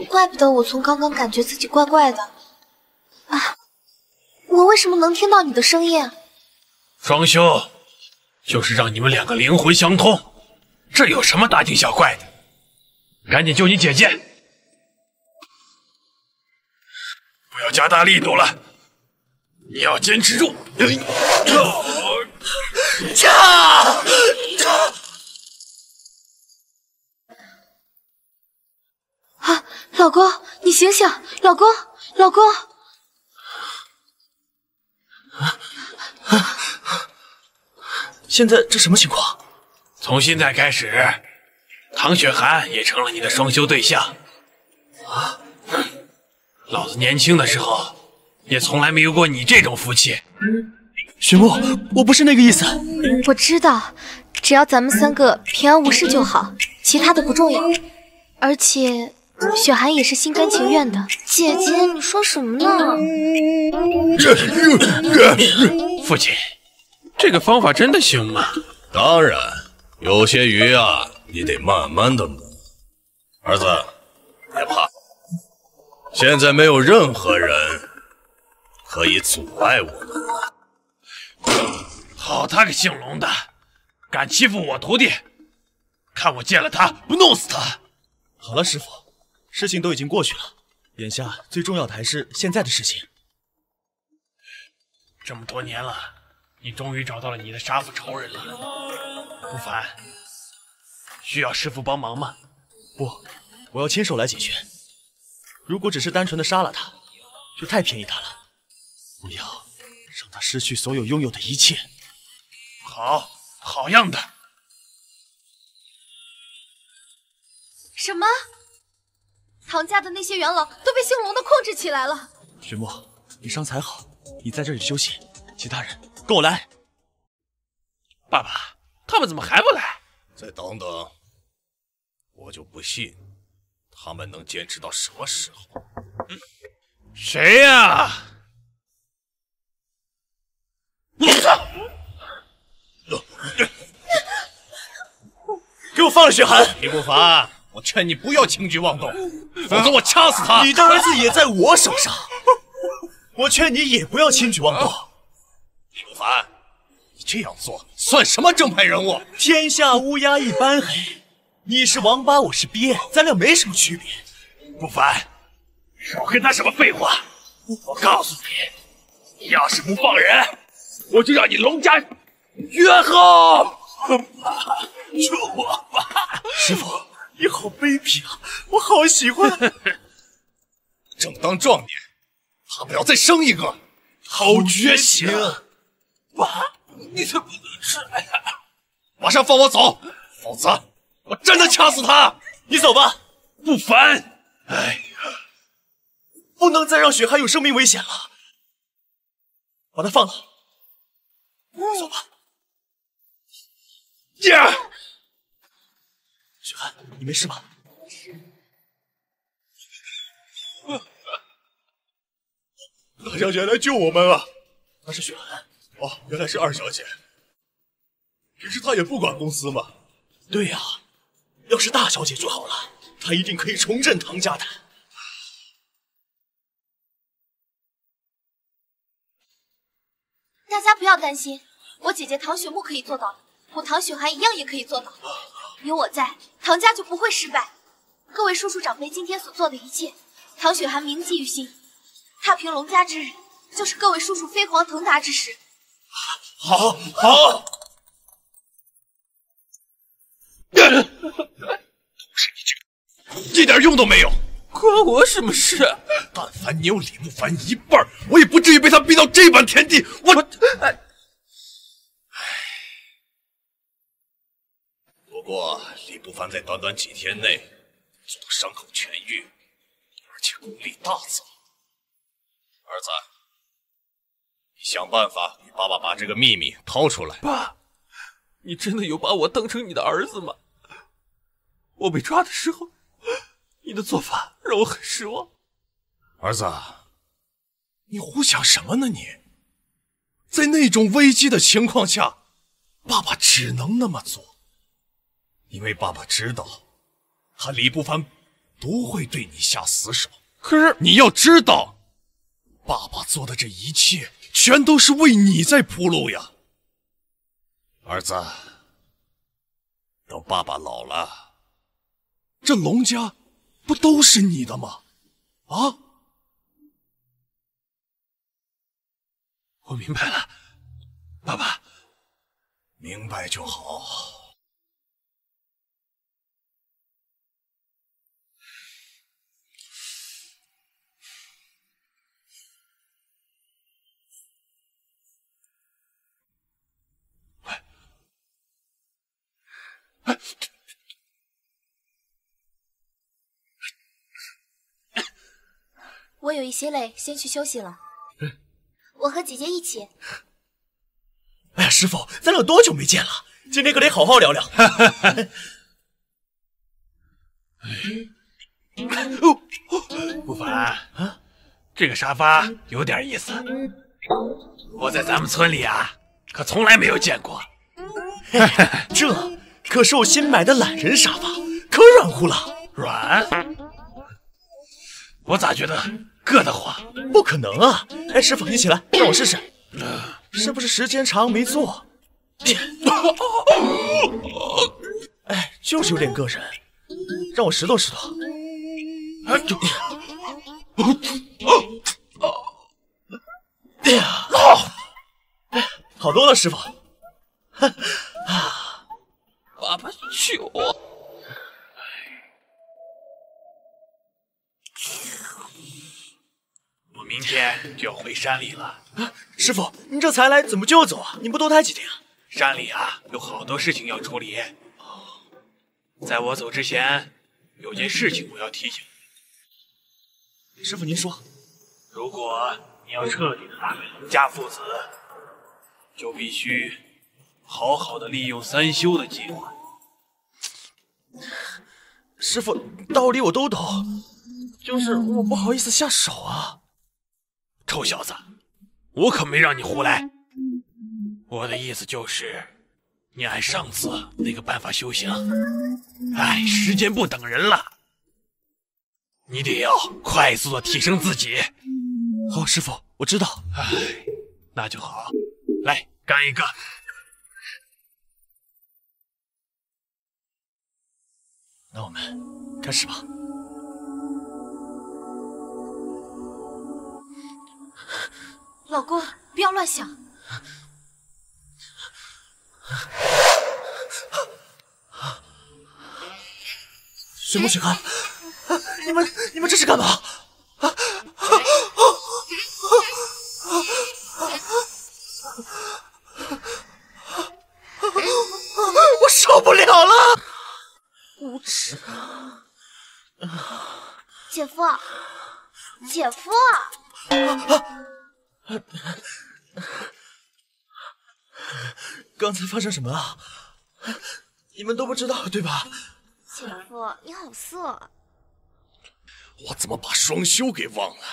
怪不得我从刚刚感觉自己怪怪的啊！我为什么能听到你的声音？双修，就是让你们两个灵魂相通，这有什么大惊小怪的？赶紧救你姐姐，不要加大力度了，你要坚持住。啊，老公，你醒醒！老公，老公！啊啊！ 现在这什么情况？从现在开始，唐雪涵也成了你的双修对象。啊！老子年轻的时候也从来没有过你这种福气。雪慕，我不是那个意思。我知道，只要咱们三个平安无事就好，其他的不重要。而且雪涵也是心甘情愿的。姐姐，你说什么呢？父亲。 这个方法真的行吗？当然，有些鱼啊，你得慢慢的磨。儿子，别怕，现在没有任何人可以阻碍我们了。好他个姓龙的，敢欺负我徒弟，看我见了他不弄死他！好了，师傅，事情都已经过去了，眼下最重要的还是现在的事情。这么多年了。 你终于找到了你的杀父仇人了，不凡，需要师父帮忙吗？不，我要亲手来解决。如果只是单纯的杀了他，就太便宜他了。我要让他失去所有拥有的一切。好，好样的！什么？唐家的那些元老都被姓龙的控制起来了。雪墨，你伤才好，你在这里休息，其他人。 跟我来，爸爸，他们怎么还不来？再等等，我就不信他们能坚持到什么时候。嗯、谁呀、啊？你操！给我放了雪涵！李不凡，我劝你不要轻举妄动，否则我掐死他！你的儿子也在我手上，我劝你也不要轻举妄动。啊 李不凡，你这样做算什么正派人物？天下乌鸦一般黑，你是王八，我是鳖，咱俩没什么区别。不凡，少跟他什么废话！我告诉你，你要是不放人，我就让你龙家绝后！救我吧！师傅，你好卑鄙啊！我好喜欢。正当壮年，大不了再生一个，好绝情！ 爸，你才不能吃呀！马上放我走，否则我真的掐死他！你走吧，不凡。哎呀，不能再让雪涵有生命危险了，把他放了，嗯、走吧。呀，雪涵，你没事吧？没事。大小姐来救我们了，她是雪涵。 哦，原来是二小姐。平时她也不管公司嘛。对呀、啊，要是大小姐就好了，她一定可以重振唐家的。大家不要担心，我姐姐唐雪慕可以做到的，我唐雪涵一样也可以做到。有我在，唐家就不会失败。各位叔叔长辈今天所做的一切，唐雪涵铭记于心。踏平龙家之日，就是各位叔叔飞黄腾达之时。 好好，都是你这个，一点用都没有，关我什么事？但凡你有李不凡一半，我也不至于被他逼到这般田地。我，哎，不过李不凡在短短几天内做到伤口痊愈，而且功力大增。儿子。 想办法给爸爸把这个秘密掏出来。爸，你真的有把我当成你的儿子吗？我被抓的时候，你的做法让我很失望。儿子，你胡想什么呢？你，在那种危机的情况下，爸爸只能那么做，因为爸爸知道，他李不凡不会对你下死手。可是你要知道，爸爸做的这一切。 全都是为你在铺路呀，儿子，等爸爸老了，这龙家不都是你的吗？啊！我明白了，爸爸，明白就好。喂，哎。 我有一些累，先去休息了。嗯，我和姐姐一起。哎呀，师傅，咱俩多久没见了？今天可得好好聊聊。哦，不凡啊，这个沙发有点意思。我在咱们村里啊，可从来没有见过。这可是我新买的懒人沙发，可软乎了。软？ 我咋觉得硌得慌？不可能啊！哎，师傅，你起来，让我试试，是不是时间长没坐？哎，就是有点硌人，让我拾掇拾掇。哎呀，好多了，师傅。爸爸救我！ 我明天就要回山里了。啊、师傅，您这才来，怎么就要走啊？你不多待几天啊？山里啊，有好多事情要处理。在我走之前，有件事情我要提醒你。师傅，您说。如果你要彻底的打败龙家父子，就必须好好的利用三修的机会。师傅，道理我都懂。 就是我不好意思下手啊，臭小子，我可没让你胡来。我的意思就是，你按上次那个办法修行。哎，时间不等人了，你得要快速的提升自己。好，师傅，我知道。哎，那就好，来干一个。 那我们开始吧。 老公，不要乱想。水木、水寒，你们你们这是干嘛？啊啊我受不了了！无耻！姐夫，姐夫！啊 刚才发生什么了？你们都不知道对吧？姐夫，你好色！我怎么把双修给忘了？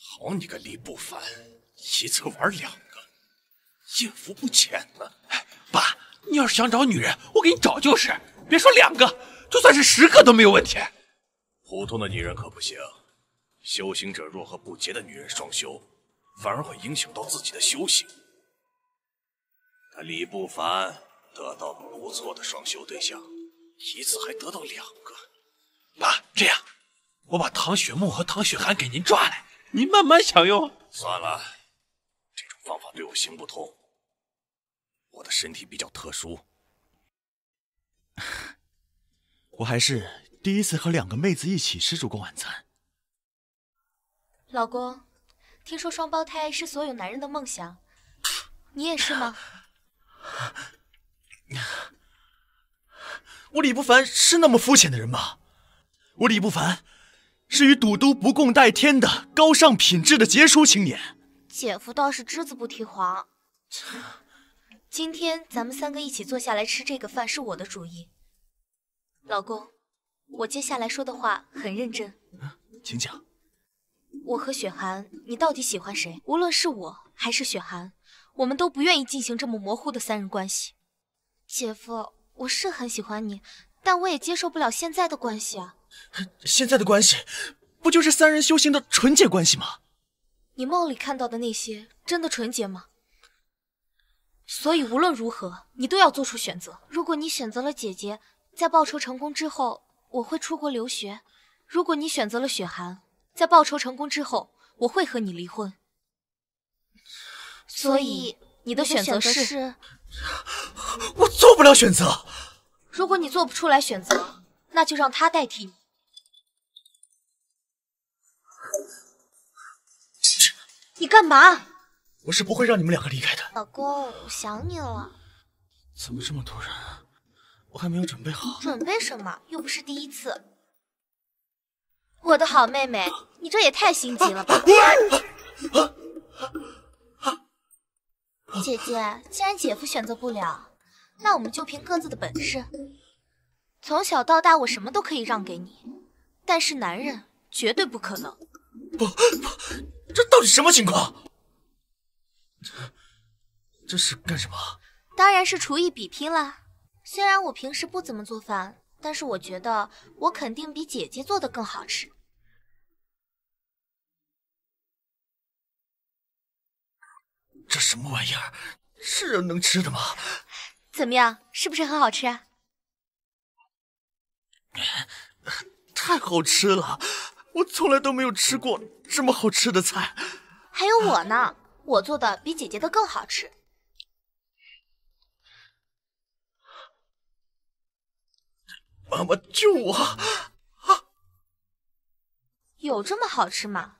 好你个李不凡，一次玩两个，艳福不浅呢。爸，你要是想找女人，我给你找就是，别说两个，就算是十个都没有问题。普通的女人可不行，修行者若和不洁的女人双修。 反而会影响到自己的修行。那李不凡得到了不错的双修对象，一次还得到两个。爸，这样，我把唐雪木和唐雪寒给您抓来，您慢慢享用。算了，这种方法对我行不通。我的身体比较特殊，我还是第一次和两个妹子一起吃烛光晚餐。老公。 听说双胞胎是所有男人的梦想，你也是吗？我李不凡是那么肤浅的人吗？我李不凡是与赌都不共戴天的高尚品质的杰出青年。姐夫倒是只字不提黄。今天咱们三个一起坐下来吃这个饭是我的主意。老公，我接下来说的话很认真，请讲。 我和雪寒，你到底喜欢谁？无论是我还是雪寒，我们都不愿意进行这么模糊的三人关系。姐夫，我是很喜欢你，但我也接受不了现在的关系啊。现在的关系，不就是三人修行的纯洁关系吗？你梦里看到的那些，真的纯洁吗？所以无论如何，你都要做出选择。如果你选择了姐姐，在报仇成功之后，我会出国留学；如果你选择了雪寒，在报仇成功之后，我会和你离婚。所以你的选择是……我做不了选择。如果你做不出来选择，那就让他代替你。 你干嘛？我是不会让你们两个离开的。老公，我想你了。怎么这么突然啊？我还没有准备好。准备什么？又不是第一次。我的好妹妹，你这也太心急了吧！姐姐，既然姐夫选择不了，那我们就凭各自的本事。从小到大，我什么都可以让给你，但是男人绝对不可能。不不。 这到底什么情况？这这是干什么？当然是厨艺比拼啦！虽然我平时不怎么做饭，但是我觉得我肯定比姐姐做的更好吃。这什么玩意儿？是人能吃的吗？怎么样，是不是很好吃啊？太好吃了！ 我从来都没有吃过这么好吃的菜，还有我呢，啊、我做的比姐姐的更好吃。妈妈救我！啊、有这么好吃吗？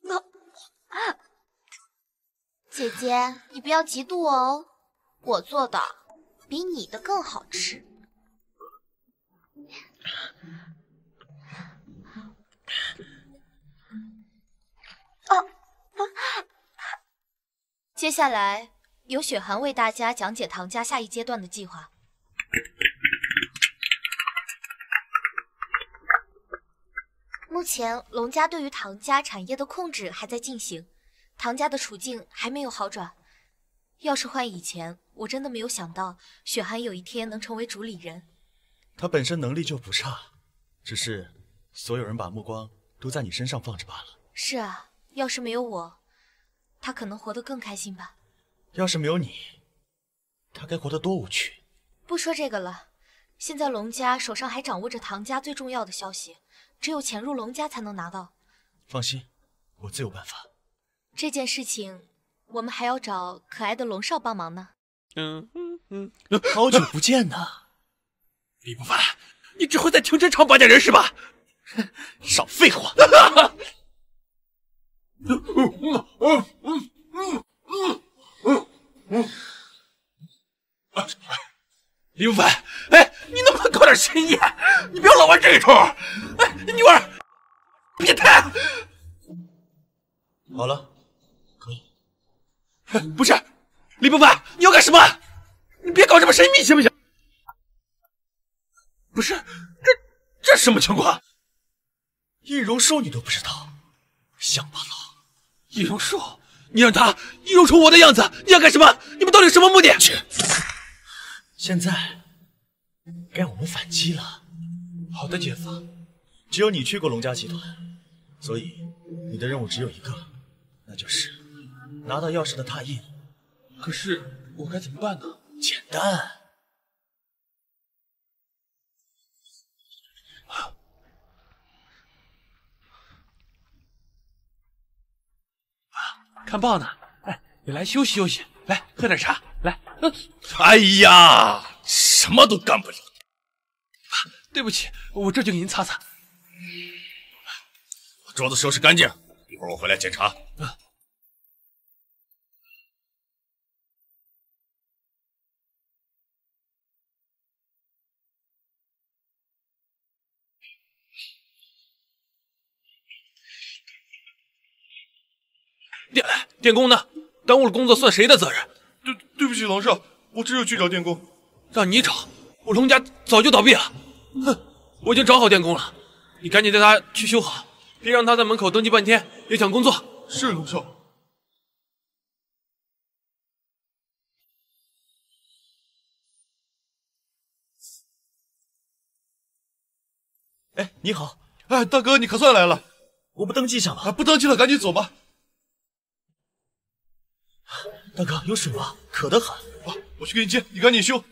那、啊、姐姐，你不要嫉妒我哦，我做的比你的更好吃。 啊啊、接下来由雪寒为大家讲解唐家下一阶段的计划。目前，龙家对于唐家产业的控制还在进行，唐家的处境还没有好转。要是换以前，我真的没有想到雪寒有一天能成为主理人。 他本身能力就不差，只是所有人把目光都在你身上放着罢了。是啊，要是没有我，他可能活得更开心吧。要是没有你，他该活得多无趣。不说这个了，现在龙家手上还掌握着唐家最重要的消息，只有潜入龙家才能拿到。放心，我自有办法。这件事情，我们还要找可爱的龙少帮忙呢。嗯嗯嗯，好久不见呢。李不凡，你只会在停车场绑架人是吧？少废话！李不凡，哎，你能不能搞点心眼？你不要老玩这一出！哎，你女儿，变态！好了，可以。不是，李不凡，你要干什么？你别搞这么神秘，行不行？ 不是，这这什么情况？易容术你都不知道，乡巴佬！易容术，你让他易容出我的样子，你要干什么？你们到底有什么目的？现在该我们反击了。好的，姐夫，只有你去过龙家集团，所以你的任务只有一个，那就是拿到钥匙的拓印。可是我该怎么办呢？简单。 看报呢，哎，你来休息休息，来喝点茶，来。嗯、哎呀，什么都干不了。爸，对不起，我这就给您擦擦。把桌子收拾干净，一会儿我回来检查。嗯、电。 电工呢？耽误了工作算谁的责任？对，对不起，龙少，我只有去找电工。让你找？我龙家早就倒闭了。哼，我已经找好电工了，你赶紧带他去修好，别让他在门口登记半天影响工作。是龙少。哎，你好，哎，大哥，你可算来了。我不登记上了，啊，不登记了，赶紧走吧。大哥，有水吗？渴得很。啊，我去给你接，你赶紧修。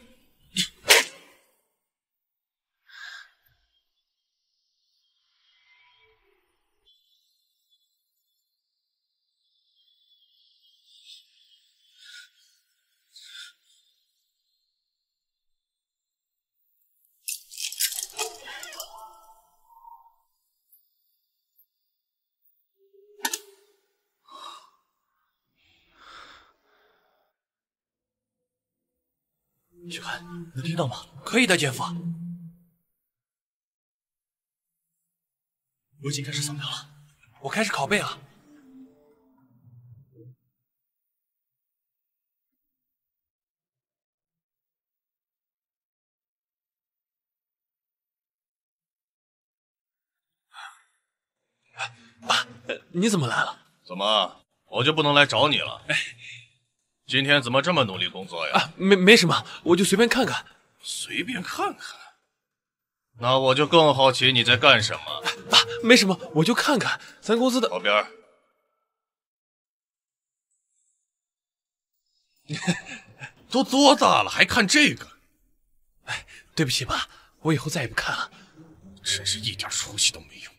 许凯，能听到吗？可以的，姐夫。我已经开始扫描了，我开始拷贝了。哎，爸，你怎么来了？怎么，我就不能来找你了？哎。 今天怎么这么努力工作呀？啊，没没什么，我就随便看看。随便看看？那我就更好奇你在干什么。啊，没什么，我就看看咱公司的。靠边。都多大了还看这个？哎，对不起吧，我以后再也不看了。真是一点出息都没有。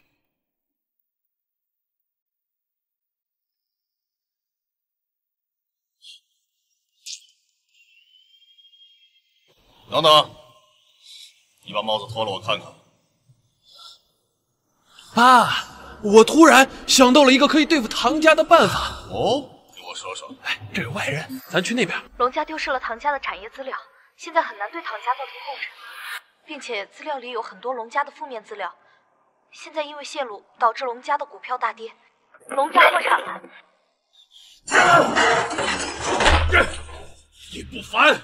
等等，你把帽子脱了，我看看。爸，我突然想到了一个可以对付唐家的办法。哦，给我说说。哎，这有外人，咱去那边。龙家丢失了唐家的产业资料，现在很难对唐家造成控制，并且资料里有很多龙家的负面资料。现在因为泄露，导致龙家的股票大跌，龙家破产了。你不凡，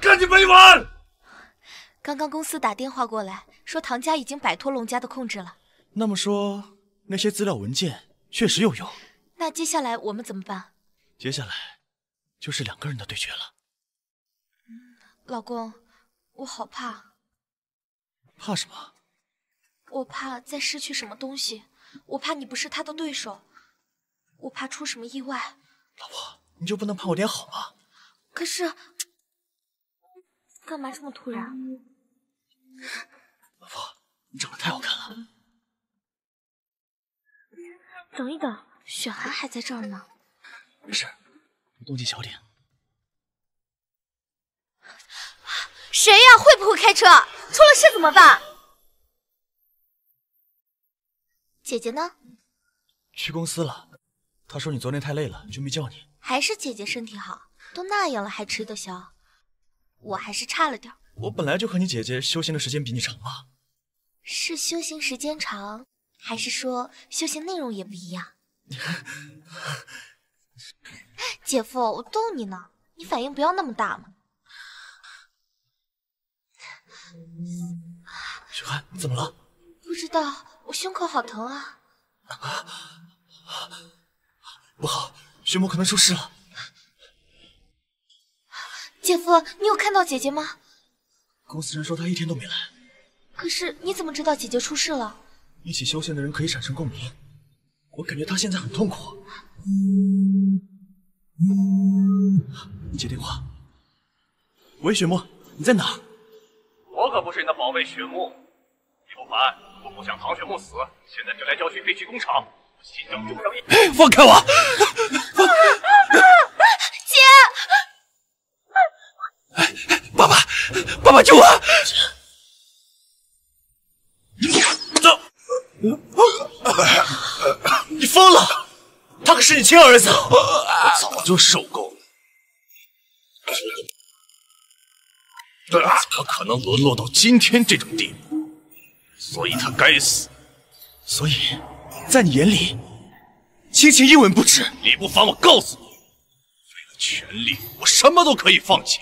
赶紧背完！ 刚刚公司打电话过来，说唐家已经摆脱龙家的控制了。那么说，那些资料文件确实有用。那接下来我们怎么办？接下来就是两个人的对决了。嗯，老公，我好怕。怕什么？我怕再失去什么东西，我怕你不是他的对手，我怕出什么意外。老婆，你就不能盼我点好吗？可是，干嘛这么突然？ 老婆，你长得太好看了。等一等，雪涵还在这儿呢。没事，你动静小点。谁呀？会不会开车？出了事怎么办？姐姐呢？去公司了。她说你昨天太累了，就没叫你。还是姐姐身体好，都那样了还吃得消，我还是差了点。 我本来就和你姐姐修行的时间比你长嘛，是修行时间长，还是说修行内容也不一样？姐夫，我逗你呢，你反应不要那么大嘛。雪涵，你怎么了？不知道，我胸口好疼啊！不好，血魔可能出事了。姐夫，你有看到姐姐吗？ 公司人说他一天都没来，可是你怎么知道姐姐出事了？一起修行的人可以产生共鸣，我感觉她现在很痛苦。你接电话。喂，雪木，你在哪儿？我可不是你的宝贝雪木，你不凡，我不想唐雪木死，现在就来郊区废弃工厂，我心脏就要一……放开我！放姐！ 爸爸，爸爸救我！走！你疯了！他可是你亲儿子，我早就受够了。怎么可能沦落到今天这种地步？所以他该死。所以，在你眼里，亲情一文不值。李不凡，我告诉你，为了权力，我什么都可以放弃。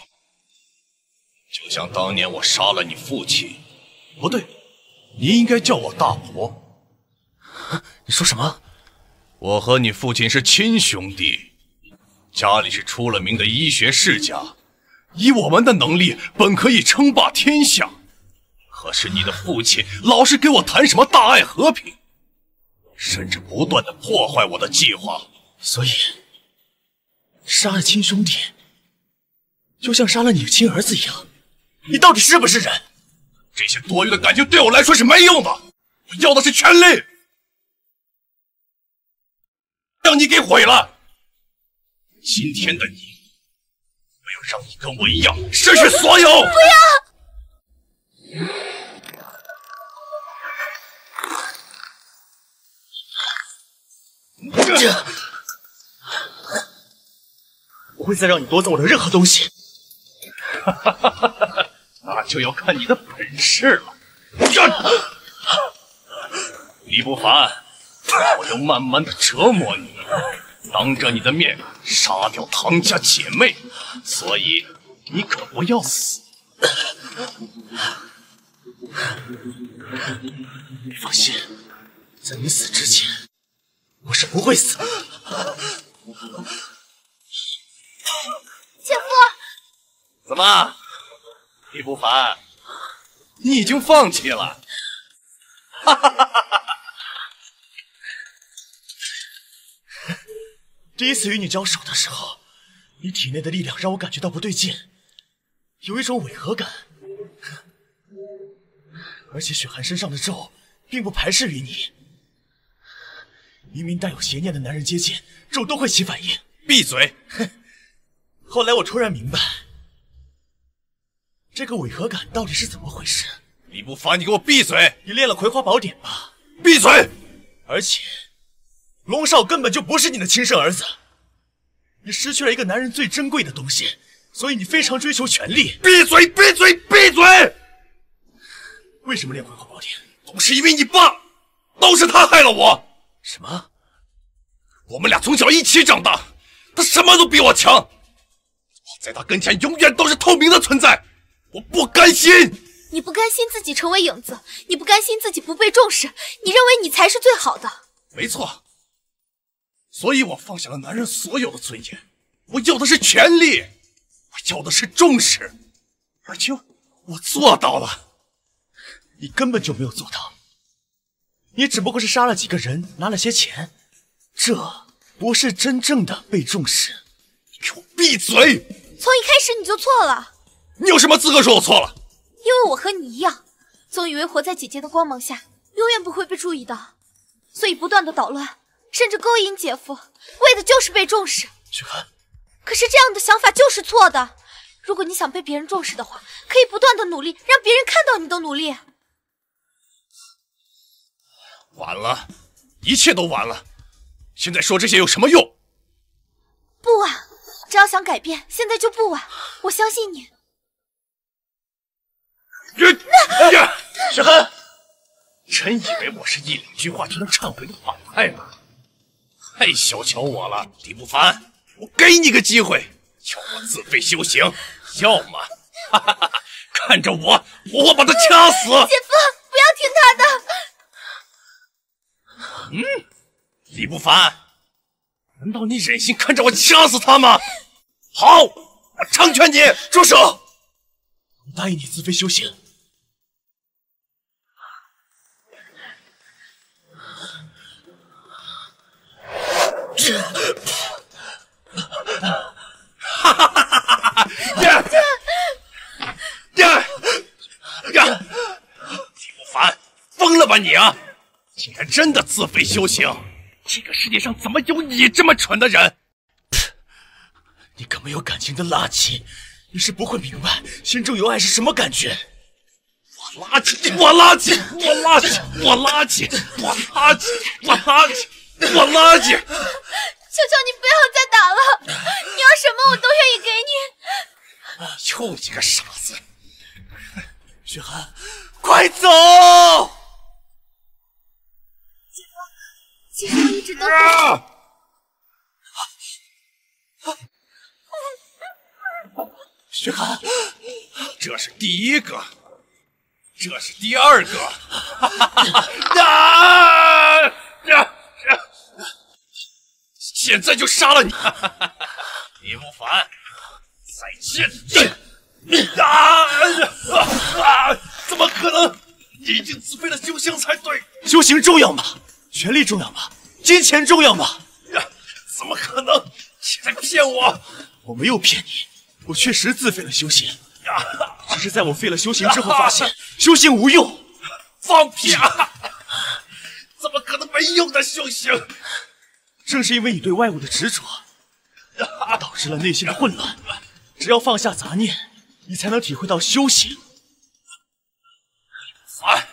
就像当年我杀了你父亲，不对，你应该叫我大伯。你说什么？我和你父亲是亲兄弟，家里是出了名的医学世家，以我们的能力本可以称霸天下。可是你的父亲老是给我谈什么大爱和平，甚至不断的破坏我的计划。所以，杀了亲兄弟，就像杀了你的亲儿子一样。你到底是不是人？这些多余的感情对我来说是没用的，我要的是权利。让你给毁了。今天的你，我要让你跟我一样失去所有。不要！ 不会再让你夺走我的任何东西，哈哈哈哈哈！那就要看你的本事了。李不凡，我要慢慢的折磨你，当着你的面杀掉唐家姐妹，所以你可不要死。你放心，在你死之前，我是不会死的。 姐夫，怎么，李不凡，你已经放弃了？哈哈哈哈哈！第一次与你交手的时候，你体内的力量让我感觉到不对劲，有一种违和感。而且雪寒身上的咒并不排斥于你，明明带有邪念的男人接近，咒都会起反应。闭嘴！哼。 后来我突然明白，这个违和感到底是怎么回事。李不凡，你给我闭嘴！你练了《葵花宝典》吧？闭嘴！而且，龙少根本就不是你的亲生儿子，你失去了一个男人最珍贵的东西，所以你非常追求权力。闭嘴！闭嘴！闭嘴！为什么练《葵花宝典》？都是因为你爸，都是他害了我。什么？我们俩从小一起长大，他什么都比我强。 在他跟前永远都是透明的存在，我不甘心。你不甘心自己成为影子，你不甘心自己不被重视，你认为你才是最好的。没错，所以我放下了男人所有的尊严，我要的是权利，我要的是重视，而且我做到了。你根本就没有做到，你只不过是杀了几个人，拿了些钱，这不是真正的被重视。你给我闭嘴！ 从一开始你就错了，你有什么资格说我错了？因为我和你一样，总以为活在姐姐的光芒下，永远不会被注意到，所以不断的捣乱，甚至勾引姐夫，为的就是被重视。去看。可是这样的想法就是错的。如果你想被别人重视的话，可以不断的努力，让别人看到你的努力。晚了，一切都晚了。现在说这些有什么用？不晚。 只要想改变，现在就不晚。我相信你。雪寒，真以为我是一两句话就能忏悔的反派吗？太小瞧我了，李不凡！我给你个机会，要么自费修行，要么哈哈哈哈看着我，我把他掐死！姐夫，不要听他的。嗯，李不凡。 难道你忍心看着我掐死他吗？好，我成全你。住手！我答应你自费修行。哈哈哈哈哈！呀呀呀！李不凡，疯了吧你啊！竟然真的自费修行！ 这个世界上怎么有你这么蠢的人？你个没有感情的垃圾，你是不会明白心中有爱是什么感觉。我垃圾，我垃圾，我垃圾，我垃圾，我垃圾，我垃圾，我垃圾！求求你不要再打了，你要什么我都愿意给你。又一个傻子！雪寒，快走！ 其实我一直都不……雪寒，这是第一个，这是第二个，哈哈哈哈！啊！啊！现在就杀了你！李不凡，再见！啊！啊！怎么可能？你已经自费了修行才对。修行重要吗？ 权力重要吗？金钱重要吗？怎么可能？你在骗我！我没有骗你，我确实自废了修行。只是在我废了修行之后，发现修行无用。放屁啊！怎么可能没用的修行？正是因为你对外物的执着，导致了内心的混乱。只要放下杂念，你才能体会到修行。烦！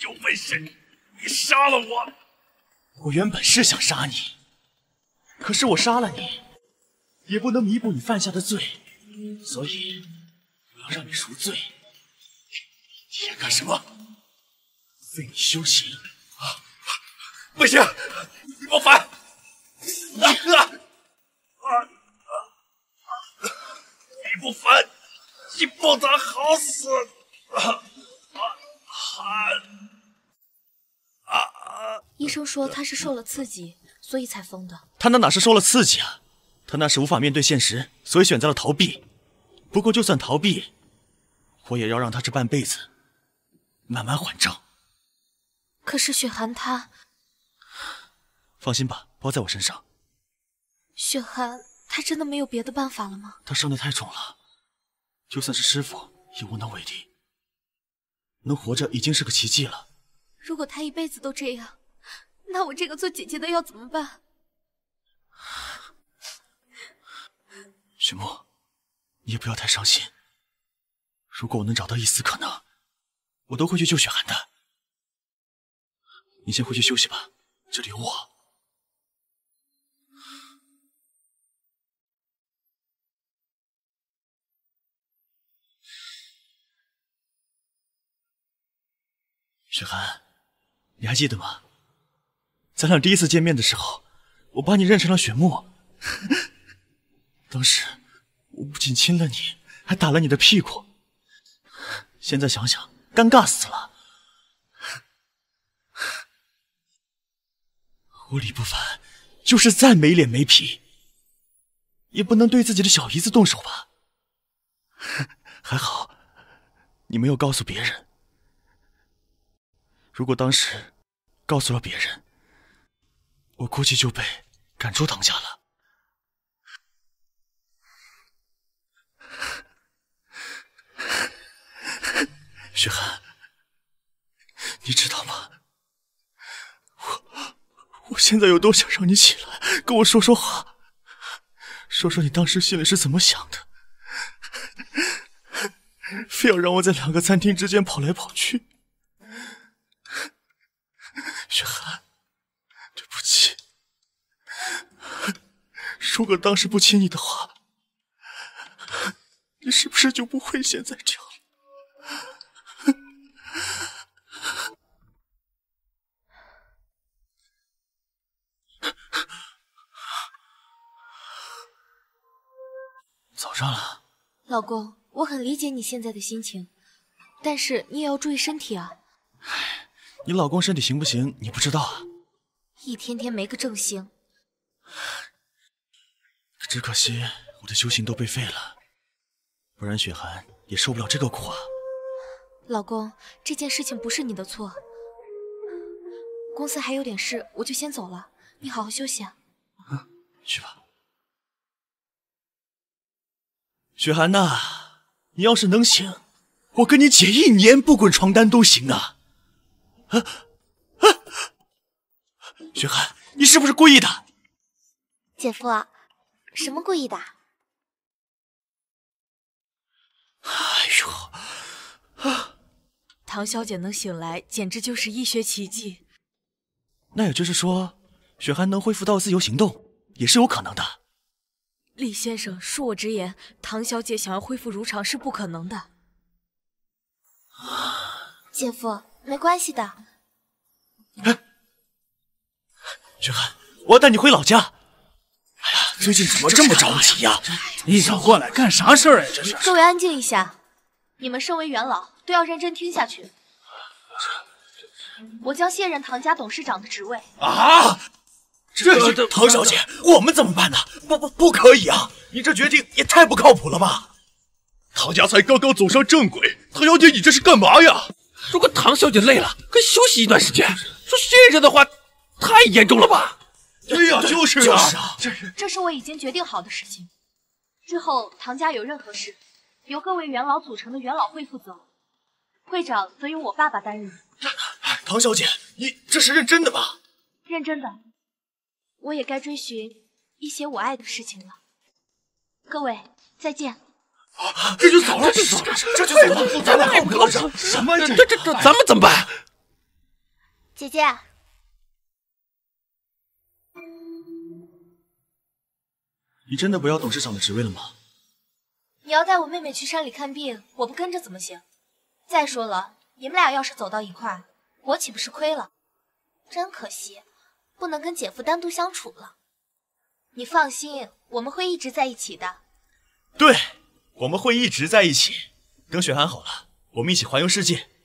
有本事你杀了我！我原本是想杀你。 可是我杀了你，也不能弥补你犯下的罪，所以我要让你赎罪。你要干什么？废你修行！啊，不行，你莫烦！啊啊啊啊！你不烦，你不得好死！啊啊啊！医生说他是受了刺激。 所以才疯的。他那哪是受了刺激啊？他那是无法面对现实，所以选择了逃避。不过就算逃避，我也要让他这半辈子慢慢还账。可是雪寒他……放心吧，包在我身上。雪寒，他真的没有别的办法了吗？他伤得太重了，就算是师傅也无能为力。能活着已经是个奇迹了。如果他一辈子都这样…… 那我这个做姐姐的要怎么办？雪沫，你也不要太伤心。如果我能找到一丝可能，我都会去救雪寒的。你先回去休息吧，这里有我。雪寒，你还记得吗？ 咱俩第一次见面的时候，我把你认成了雪沫。当时我不仅亲了你，还打了你的屁股。现在想想，尴尬死了。我李不凡就是再没脸没皮，也不能对自己的小姨子动手吧？还好你没有告诉别人。如果当时告诉了别人， 我估计就被赶出唐家了。雪寒，你知道吗？我我现在有多想让你起来跟我说说话，说说你当时心里是怎么想的，非要让我在两个餐厅之间跑来跑去。雪寒。 如果当时不亲你的话，你是不是就不会现在这样了？早上了，老公，我很理解你现在的心情，但是你也要注意身体啊。你老公身体行不行？你不知道啊？一天天没个正形。 只可惜我的修行都被废了，不然雪寒也受不了这个苦啊。老公，这件事情不是你的错。公司还有点事，我就先走了，你好好休息啊。嗯，去吧。雪寒呐、啊，你要是能行，我跟你姐一年不滚床单都行啊。啊啊！雪寒，你是不是故意的？姐夫、啊。 什么故意的？哎呦！啊、唐小姐能醒来，简直就是医学奇迹。那也就是说，雪寒能恢复到自由行动，也是有可能的。李先生，恕我直言，唐小姐想要恢复如常是不可能的。姐夫，没关系的。哎，雪寒，我要带你回老家。 最近怎么这么着急呀？一早过来干啥事儿呀？这是。各位安静一下，你们身为元老，都要认真听下去。我将卸任唐家董事长的职位。啊！这这唐小姐，我们怎么办呢？不不不可以啊！你这决定也太不靠谱了吧！唐家才刚刚走上正轨，唐小姐你这是干嘛呀？如果唐小姐累了，可以休息一段时间。说卸任的话，太严重了吧？对呀，就是啊，就是啊，这是这是我已经决定好的事情。之后唐家有任何事，由各位元老组成的元老会负责，会长则由我爸爸担任。唐小姐，你这是认真的吧？认真的，我也该追寻一些我爱的事情了。各位再见。 啊，这就走了，这就走了，这就走了，咱们还不高兴？什么？这这这，咱们怎么办？姐姐，你真的不要董事长的职位了吗？你要带我妹妹去山里看病，我不跟着怎么行？再说了，你们俩要是走到一块，我岂不是亏了？真可惜，不能跟姐夫单独相处了。你放心，我们会一直在一起的。对。 我们会一直在一起，等雪涵好了，我们一起环游世界。